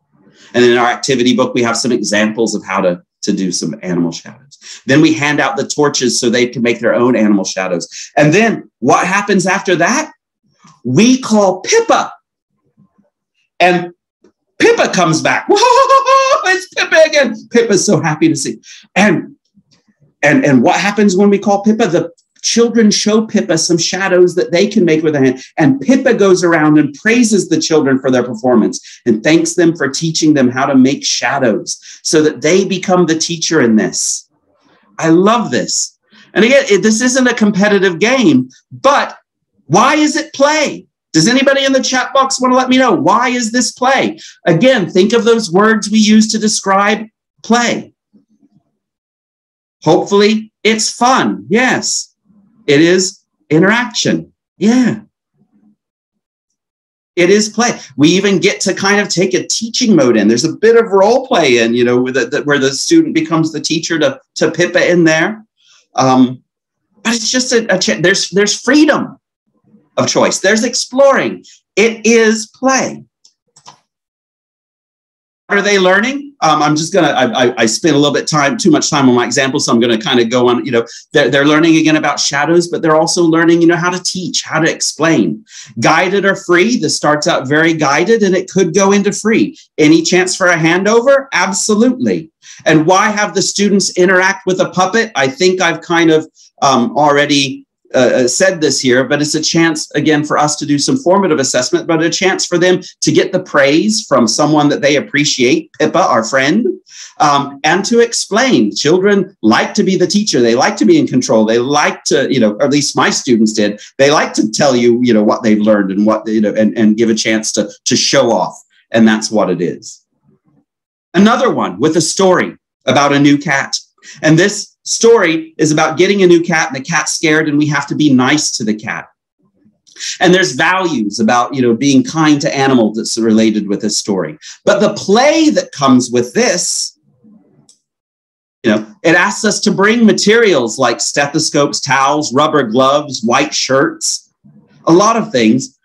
And in our activity book, we have some examples of how to, to do some animal shadows. Then we hand out the torches so they can make their own animal shadows. And then what happens after that? We call Pippa. And Pippa comes back. Whoa, it's Pippa again. Pippa's so happy to see. And, and, and what happens when we call Pippa? The children show Pippa some shadows that they can make with their hand. And Pippa goes around and praises the children for their performance and thanks them for teaching them how to make shadows so that they become the teacher in this. I love this. And again, it, this isn't a competitive game, but why is it play? Does anybody in the chat box want to let me know? Why is this play? Again, think of those words we use to describe play. Hopefully, it's fun. Yes, it is interaction. Yeah. It is play. We even get to kind of take a teaching mode in. There's a bit of role play in, you know, where the, where the student becomes the teacher to, to Pippa in there. Um, but it's just a, a there's there's freedom of choice. There's exploring. It is play. What are they learning? Um, I'm just going to, I, I spent a little bit time, too much time on my example, so I'm going to kind of go on, you know, they're, they're learning again about shadows, but they're also learning, you know, how to teach, how to explain. Guided or free, this starts out very guided, and it could go into free. Any chance for a handover? Absolutely. And why have the students interact with a puppet? I think I've kind of um, already Uh, said this here, but it's a chance again for us to do some formative assessment, but a chance for them to get the praise from someone that they appreciate, Pippa, our friend, um, and to explain. Children like to be the teacher. They like to be in control. They like to, you know, or at least my students did. They like to tell you, you know, what they've learned and what, you know, and, and give a chance to, to show off. And that's what it is. Another one with a story about a new cat. And this story is about getting a new cat and the cat's scared and we have to be nice to the cat. And there's values about, you know, being kind to animals that's related with this story. But the play that comes with this, you know, it asks us to bring materials like stethoscopes, towels, rubber gloves, white shirts, a lot of things.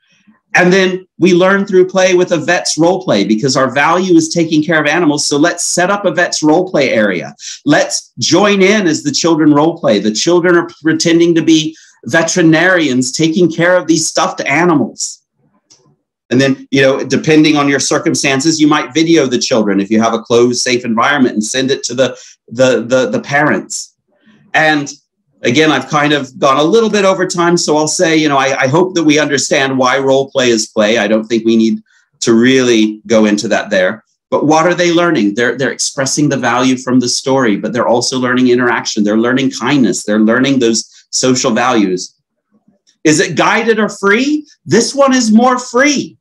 And then we learn through play with a vet's role play because our value is taking care of animals. So let's set up a vet's role play area. Let's join in as the children role play. The children are pretending to be veterinarians taking care of these stuffed animals. And then, you know, depending on your circumstances, you might video the children if you have a closed, safe environment and send it to the, the, the, the parents. And again, I've kind of gone a little bit over time, so I'll say, you know, I, I hope that we understand why role play is play. I don't think we need to really go into that there. But what are they learning? They're, they're expressing the value from the story, but they're also learning interaction. They're learning kindness. They're learning those social values. Is it guided or free? This one is more free.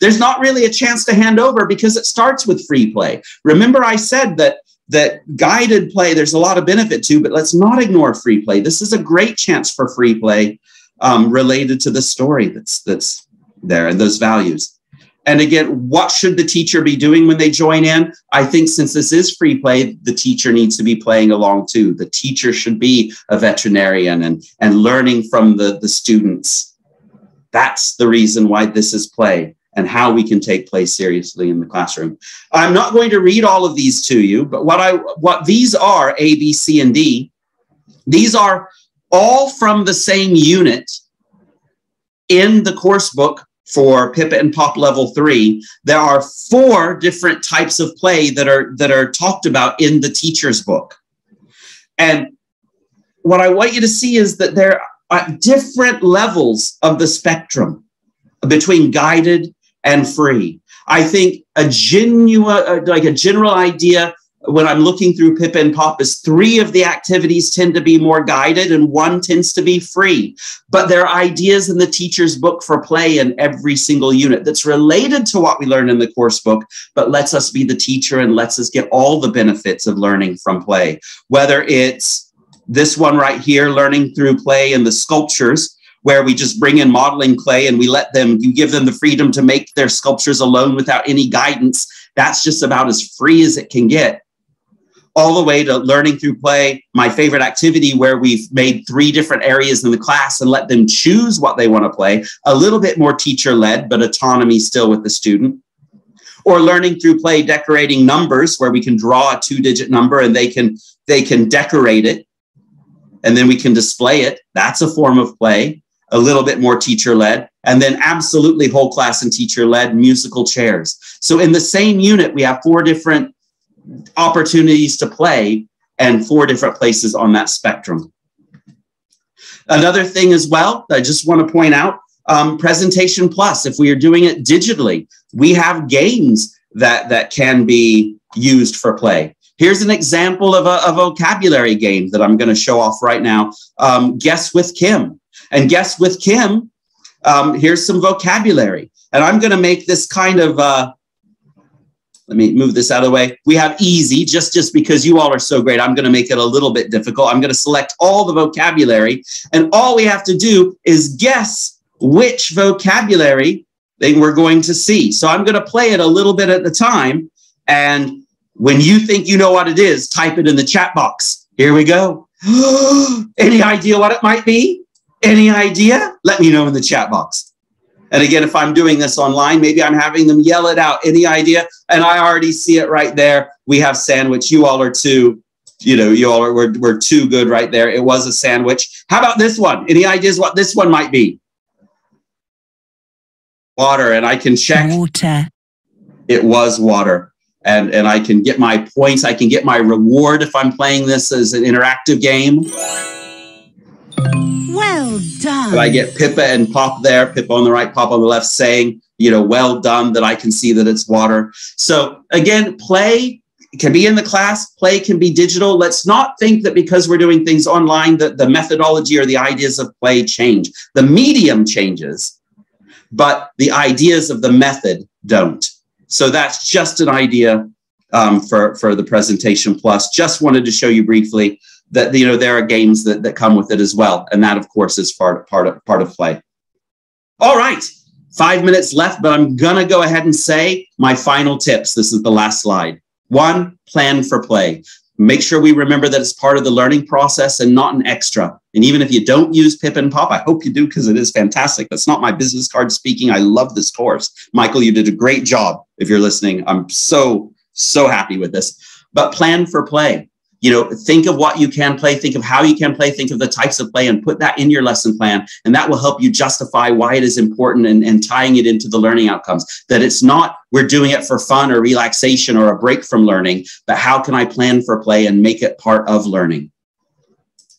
There's not really a chance to hand over because it starts with free play. Remember, I said that that guided play, there's a lot of benefit to, but let's not ignore free play. This is a great chance for free play um, related to the story that's, that's there and those values. And again, what should the teacher be doing when they join in? I think since this is free play, the teacher needs to be playing along too. The teacher should be a veterinarian and, and learning from the, the students. That's the reason why this is play and how we can take play seriously in the classroom. I'm not going to read all of these to you, but what, I, what these are, A, B, C, and D, these are all from the same unit in the course book for Pippa and Pop Level three. There are four different types of play that are, that are talked about in the teacher's book. And what I want you to see is that there are different levels of the spectrum between guided and free. I think a genuine, like a general idea when I'm looking through Pippa and Pop is three of the activities tend to be more guided and one tends to be free. But there are ideas in the teacher's book for play in every single unit that's related to what we learn in the course book, but lets us be the teacher and lets us get all the benefits of learning from play. Whether it's this one right here, learning through play and the sculptures, where we just bring in modeling clay and we let them, you give them the freedom to make their sculptures alone without any guidance. That's just about as free as it can get. All the way to learning through play, my favorite activity, where we've made three different areas in the class and let them choose what they want to play. A little bit more teacher-led, but autonomy still with the student. Or learning through play, decorating numbers, where we can draw a two-digit number and they can, they can decorate it. And then we can display it. That's a form of play, a little bit more teacher-led. And then absolutely whole class and teacher-led musical chairs. So in the same unit, we have four different opportunities to play and four different places on that spectrum. Another thing as well, I just want to point out, um, Presentation Plus, if we are doing it digitally, we have games that, that can be used for play. Here's an example of a, a vocabulary game that I'm going to show off right now, um, Guess with Kim. And Guess with Kim, um, here's some vocabulary. And I'm going to make this kind of... Uh, Let me move this out of the way. We have easy, just, just because you all are so great, I'm going to make it a little bit difficult. I'm going to select all the vocabulary. And all we have to do is guess which vocabulary thing we're going to see. So I'm going to play it a little bit at the time. And when you think you know what it is, type it in the chat box. Here we go. Any idea what it might be? Any idea? Let me know in the chat box. And again, if I'm doing this online, maybe I'm having them yell it out. Any idea? And I already see it right there. We have sandwich. You all are too, you know, you all are, we're, we're too good right there. It was a sandwich. How about this one? Any ideas what this one might be? Water. And I can check. Water. It was water. And, and I can get my points. I can get my reward if I'm playing this as an interactive game. Well done. But I get Pippa and Pop there, Pippa on the right, Pop on the left, saying, you know, well done, that I can see that it's water. So again, play can be in the class, play can be digital. Let's not think that because we're doing things online that the methodology or the ideas of play change. The medium changes, but the ideas of the method don't. So that's just an idea um, for, for the Presentation Plus. Just wanted to show you briefly that, you know, there are games that, that come with it as well. And that, of course, is part, part, of, part of play. All right, five minutes left, but I'm going to go ahead and say my final tips. This is the last slide. One, plan for play. Make sure we remember that it's part of the learning process and not an extra. And even if you don't use Pip and Pop, I hope you do, because it is fantastic. That's not my business card speaking. I love this course. Michael, you did a great job. If you're listening, I'm so, so happy with this. But plan for play. You know, think of what you can play, think of how you can play, think of the types of play, and put that in your lesson plan. And that will help you justify why it is important and, and tying it into the learning outcomes. That it's not we're doing it for fun or relaxation or a break from learning, but how can I plan for play and make it part of learning?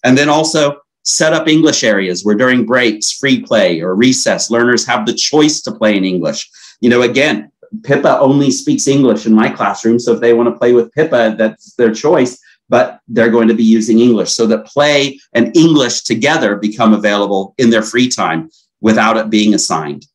And then also set up English areas where during breaks, free play or recess, learners have the choice to play in English. You know, again, Pippa only speaks English in my classroom. So if they want to play with Pippa, that's their choice. But they're going to be using English, so that play and English together become available in their free time without it being assigned.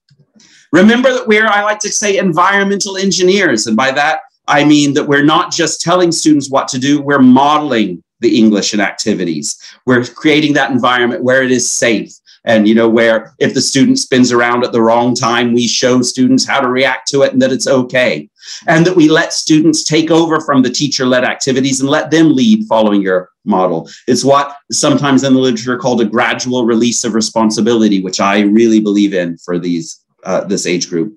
Remember that we're, I like to say, environmental engineers. And by that, I mean that we're not just telling students what to do, we're modeling the English in activities. We're creating that environment where it is safe. And, you know, where if the student spins around at the wrong time, we show students how to react to it and that it's okay. And that we let students take over from the teacher-led activities and let them lead following your model. It's what sometimes in the literature called a gradual release of responsibility, which I really believe in for these, uh, this age group.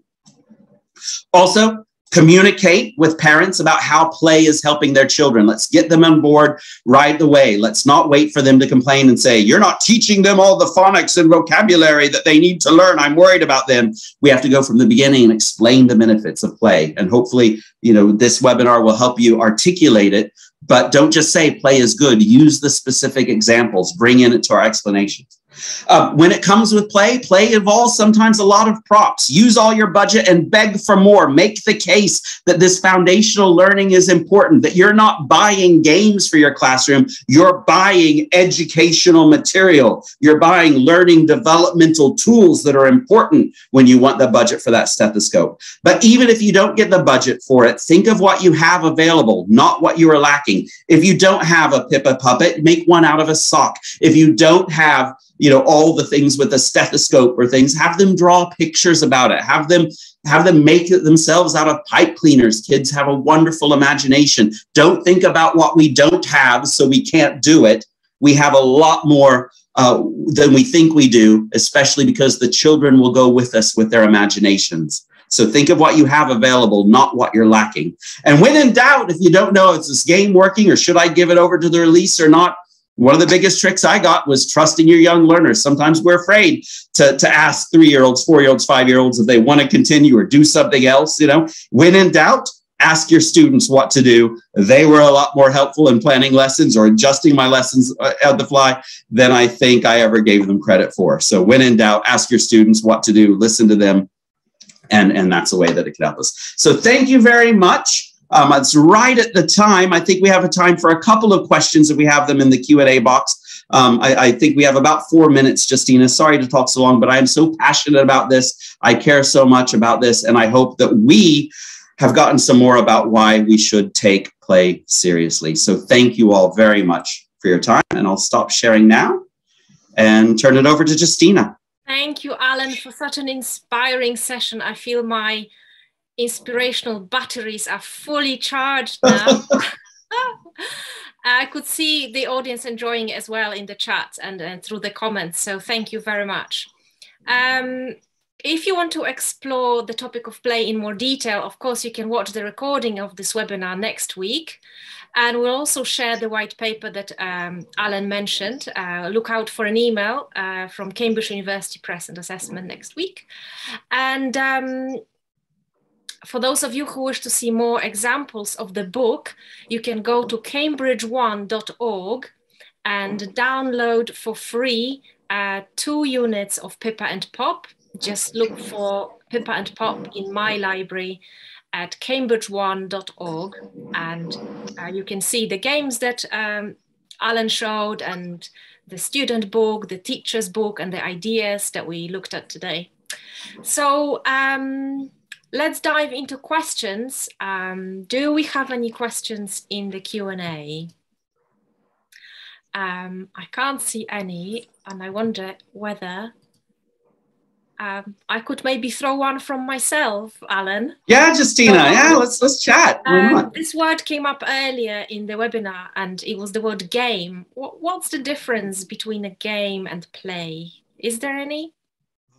Also, communicate with parents about how play is helping their children. Let's get them on board right away. Let's not wait for them to complain and say, you're not teaching them all the phonics and vocabulary that they need to learn. I'm worried about them. We have to go from the beginning and explain the benefits of play. And hopefully, you know, this webinar will help you articulate it. But don't just say play is good. Use the specific examples. Bring in it to our explanations. Uh, when it comes with play, play involves sometimes a lot of props. Use all your budget and beg for more. Make the case that this foundational learning is important, that you're not buying games for your classroom. You're buying educational material. You're buying learning developmental tools that are important when you want the budget for that stethoscope. But even if you don't get the budget for it, think of what you have available, not what you are lacking. If you don't have a Pippa puppet, make one out of a sock. If you don't have you know, all the things with a stethoscope or things, have them draw pictures about it, have them, have them make it themselves out of pipe cleaners. Kids have a wonderful imagination. Don't think about what we don't have, so we can't do it. We have a lot more uh, than we think we do, especially because the children will go with us with their imaginations. So think of what you have available, not what you're lacking. And when in doubt, if you don't know, is this game working or should I give it over to the release or not? One of the biggest tricks I got was trusting your young learners. Sometimes we're afraid to, to ask three-year-olds, four-year-olds, five-year-olds if they want to continue or do something else. You know, when in doubt, ask your students what to do. They were a lot more helpful in planning lessons or adjusting my lessons on the fly than I think I ever gave them credit for. So when in doubt, ask your students what to do, listen to them, and, and that's a way that it can help us. So thank you very much. Um, it's right at the time. I think we have a time for a couple of questions if we have them in the Q and A box. Um, I, I think we have about four minutes, Justina. Sorry to talk so long, but I am so passionate about this. I care so much about this, and I hope that we have gotten some more about why we should take play seriously. So thank you all very much for your time, and I'll stop sharing now and turn it over to Justina. Thank you, Alan, for such an inspiring session. I feel my inspirational batteries are fully charged now. I could see the audience enjoying it as well in the chat and, and through the comments. So thank you very much. Um, if you want to explore the topic of play in more detail, of course, you can watch the recording of this webinar next week. And we'll also share the white paper that um, Alan mentioned. Uh, look out for an email uh, from Cambridge University Press and Assessment next week. And um, for those of you who wish to see more examples of the book, you can go to cambridge one dot org and download for free uh, two units of Pippa and Pop. Just look for Pippa and Pop in my library at cambridge one dot org, and uh, you can see the games that um, Alan showed, and the student book, the teacher's book, and the ideas that we looked at today. So um, let's dive into questions. Um, do we have any questions in the Q and A? Um, I can't see any, and I wonder whether Um, I could maybe throw one from myself, Alan. Yeah, Justina. So, yeah, let's let's chat. Um, this word came up earlier in the webinar, and it was the word game. What, what's the difference between a game and play? Is there any?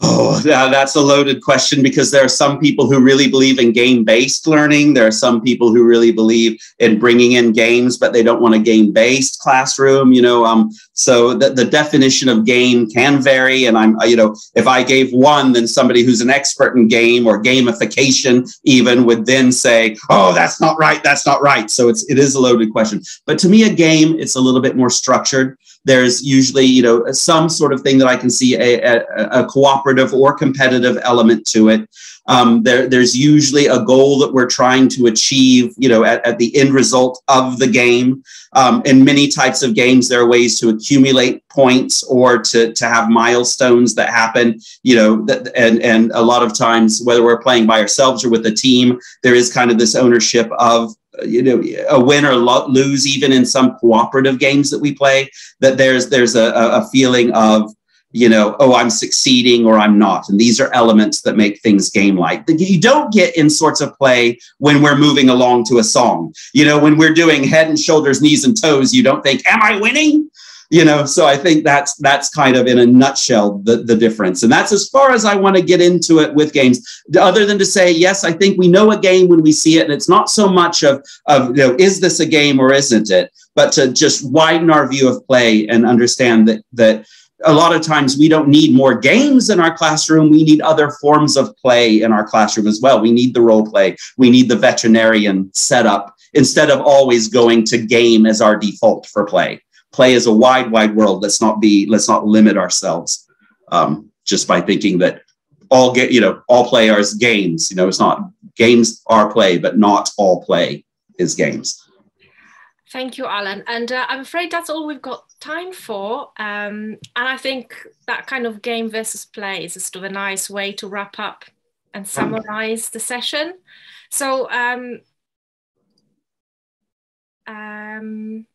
Oh, that's a loaded question, because there are some people who really believe in game-based learning. There are some people who really believe in bringing in games, but they don't want a game-based classroom, you know. Um, so the, the definition of game can vary. And I'm, you know, if I gave one, then somebody who's an expert in game or gamification even would then say, oh, that's not right. That's not right. So it's, it is a loaded question. But to me, a game, it's a little bit more structured. There's usually, you know, some sort of thing that I can see a, a, a cooperative or competitive element to it. Um, there, there's usually a goal that we're trying to achieve, you know, at, at the end result of the game. Um, in many types of games, there are ways to accumulate points or to, to have milestones that happen, you know, that, and, and a lot of times, whether we're playing by ourselves or with a team, there is kind of this ownership of, you know, a win or lose, even in some cooperative games that we play, that there's there's a, a feeling of, you know, oh, I'm succeeding or I'm not. And these are elements that make things game-like. You don't get in sorts of play when we're moving along to a song. You know, when we're doing head and shoulders, knees and toes, you don't think, am I winning? You know, so I think that's that's kind of in a nutshell the, the difference. And that's as far as I want to get into it with games, other than to say, yes, I think we know a game when we see it. And it's not so much of, of you know, is this a game or isn't it? But to just widen our view of play and understand that, that a lot of times we don't need more games in our classroom. We need other forms of play in our classroom as well. We need the role play. We need the veterinarian setup instead of always going to game as our default for play. Play is a wide, wide world. Let's not be, let's not limit ourselves um, just by thinking that all get, you know, all play are games. You know, it's not, games are play, but not all play is games. Thank you, Alan. And uh, I'm afraid that's all we've got time for. Um, and I think that kind of game versus play is sort of a nice way to wrap up and summarize the session. So, um, um,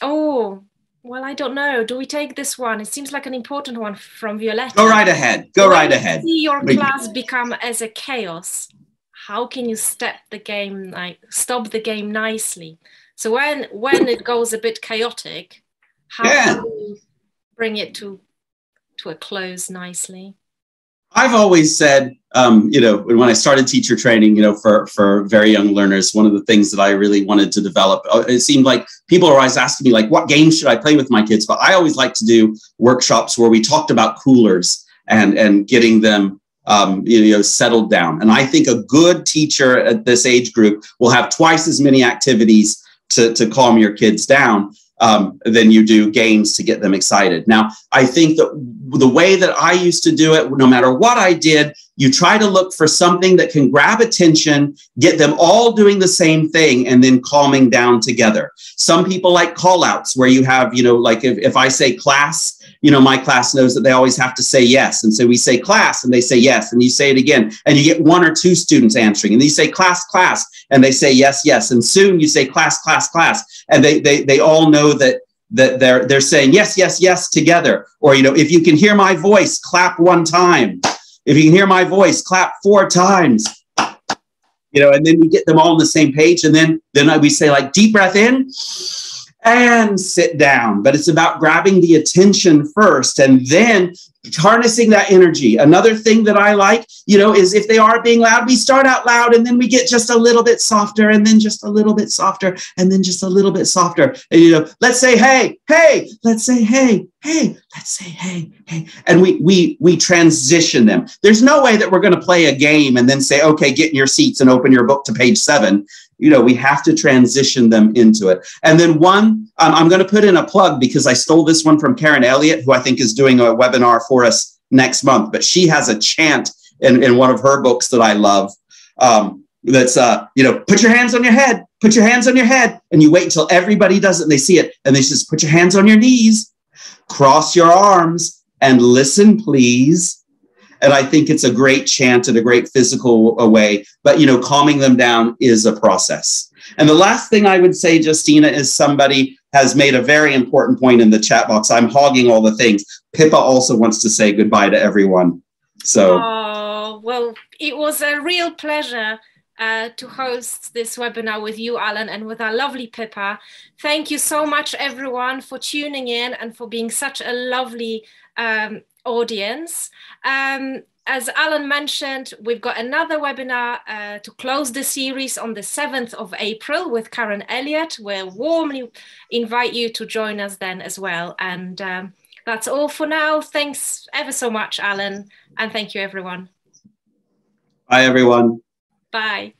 oh, Well, I don't know. Do we take this one? It seems like an important one from Violetta. Go right ahead. Go right ahead. See your Wait. class become as a chaos. How can you step the game, like stop the game nicely? So when when it goes a bit chaotic, how yeah. do you bring it to to a close nicely? I've always said, um, you know, when I started teacher training, you know, for, for very young learners, one of the things that I really wanted to develop, it seemed like people are always asking me, like, what games should I play with my kids? But I always like to do workshops where we talked about coolers and, and getting them, um, you know, settled down. And I think a good teacher at this age group will have twice as many activities to, to calm your kids down. Um, than you do games to get them excited. Now, I think that the way that I used to do it, no matter what I did, you try to look for something that can grab attention, get them all doing the same thing, and then calming down together. Some people like call-outs where you have, you know, like if, if I say class, you know, my class knows that they always have to say yes. And so we say class and they say yes. And you say it again and you get one or two students answering. And then you say class, class, and they say yes, yes. And soon you say class, class, class. And they, they, they all know that, that they're, they're saying yes, yes, yes together. Or, you know, if you can hear my voice, clap one time. If you can hear my voice, clap four times. You know, and then we get them all on the same page. And then, then we say like deep breath in. And sit down, but it's about grabbing the attention first and then harnessing that energy. Another thing that I like, you know, is if they are being loud, we start out loud and then we get just a little bit softer and then just a little bit softer and then just a little bit softer. And, you know, let's say, hey, hey, let's say, hey, hey, let's say, hey, hey. And we, we, we transition them. There's no way that we're going to play a game and then say, okay, get in your seats and open your book to page seven. You know, we have to transition them into it. And then one, um, I'm going to put in a plug because I stole this one from Karen Elliott, who I think is doing a webinar for us next month. But she has a chant in, in one of her books that I love. Um, that's, uh, you know, put your hands on your head, put your hands on your head. And you wait until everybody does it and they see it. And they just put your hands on your knees, cross your arms and listen, please. And I think it's a great chant and a great physical way, but, you know, calming them down is a process. And the last thing I would say, Justina, is somebody has made a very important point in the chat box. I'm hogging all the things. Pippa also wants to say goodbye to everyone. So, oh, well, it was a real pleasure uh, to host this webinar with you, Alan, and with our lovely Pippa. Thank you so much, everyone, for tuning in and for being such a lovely um audience. Um, as Alan mentioned, we've got another webinar uh, to close the series on the seventh of April with Karen Elliott. We'll warmly invite you to join us then as well. And um, that's all for now. Thanks ever so much, Alan. And thank you, everyone. Bye, everyone. Bye.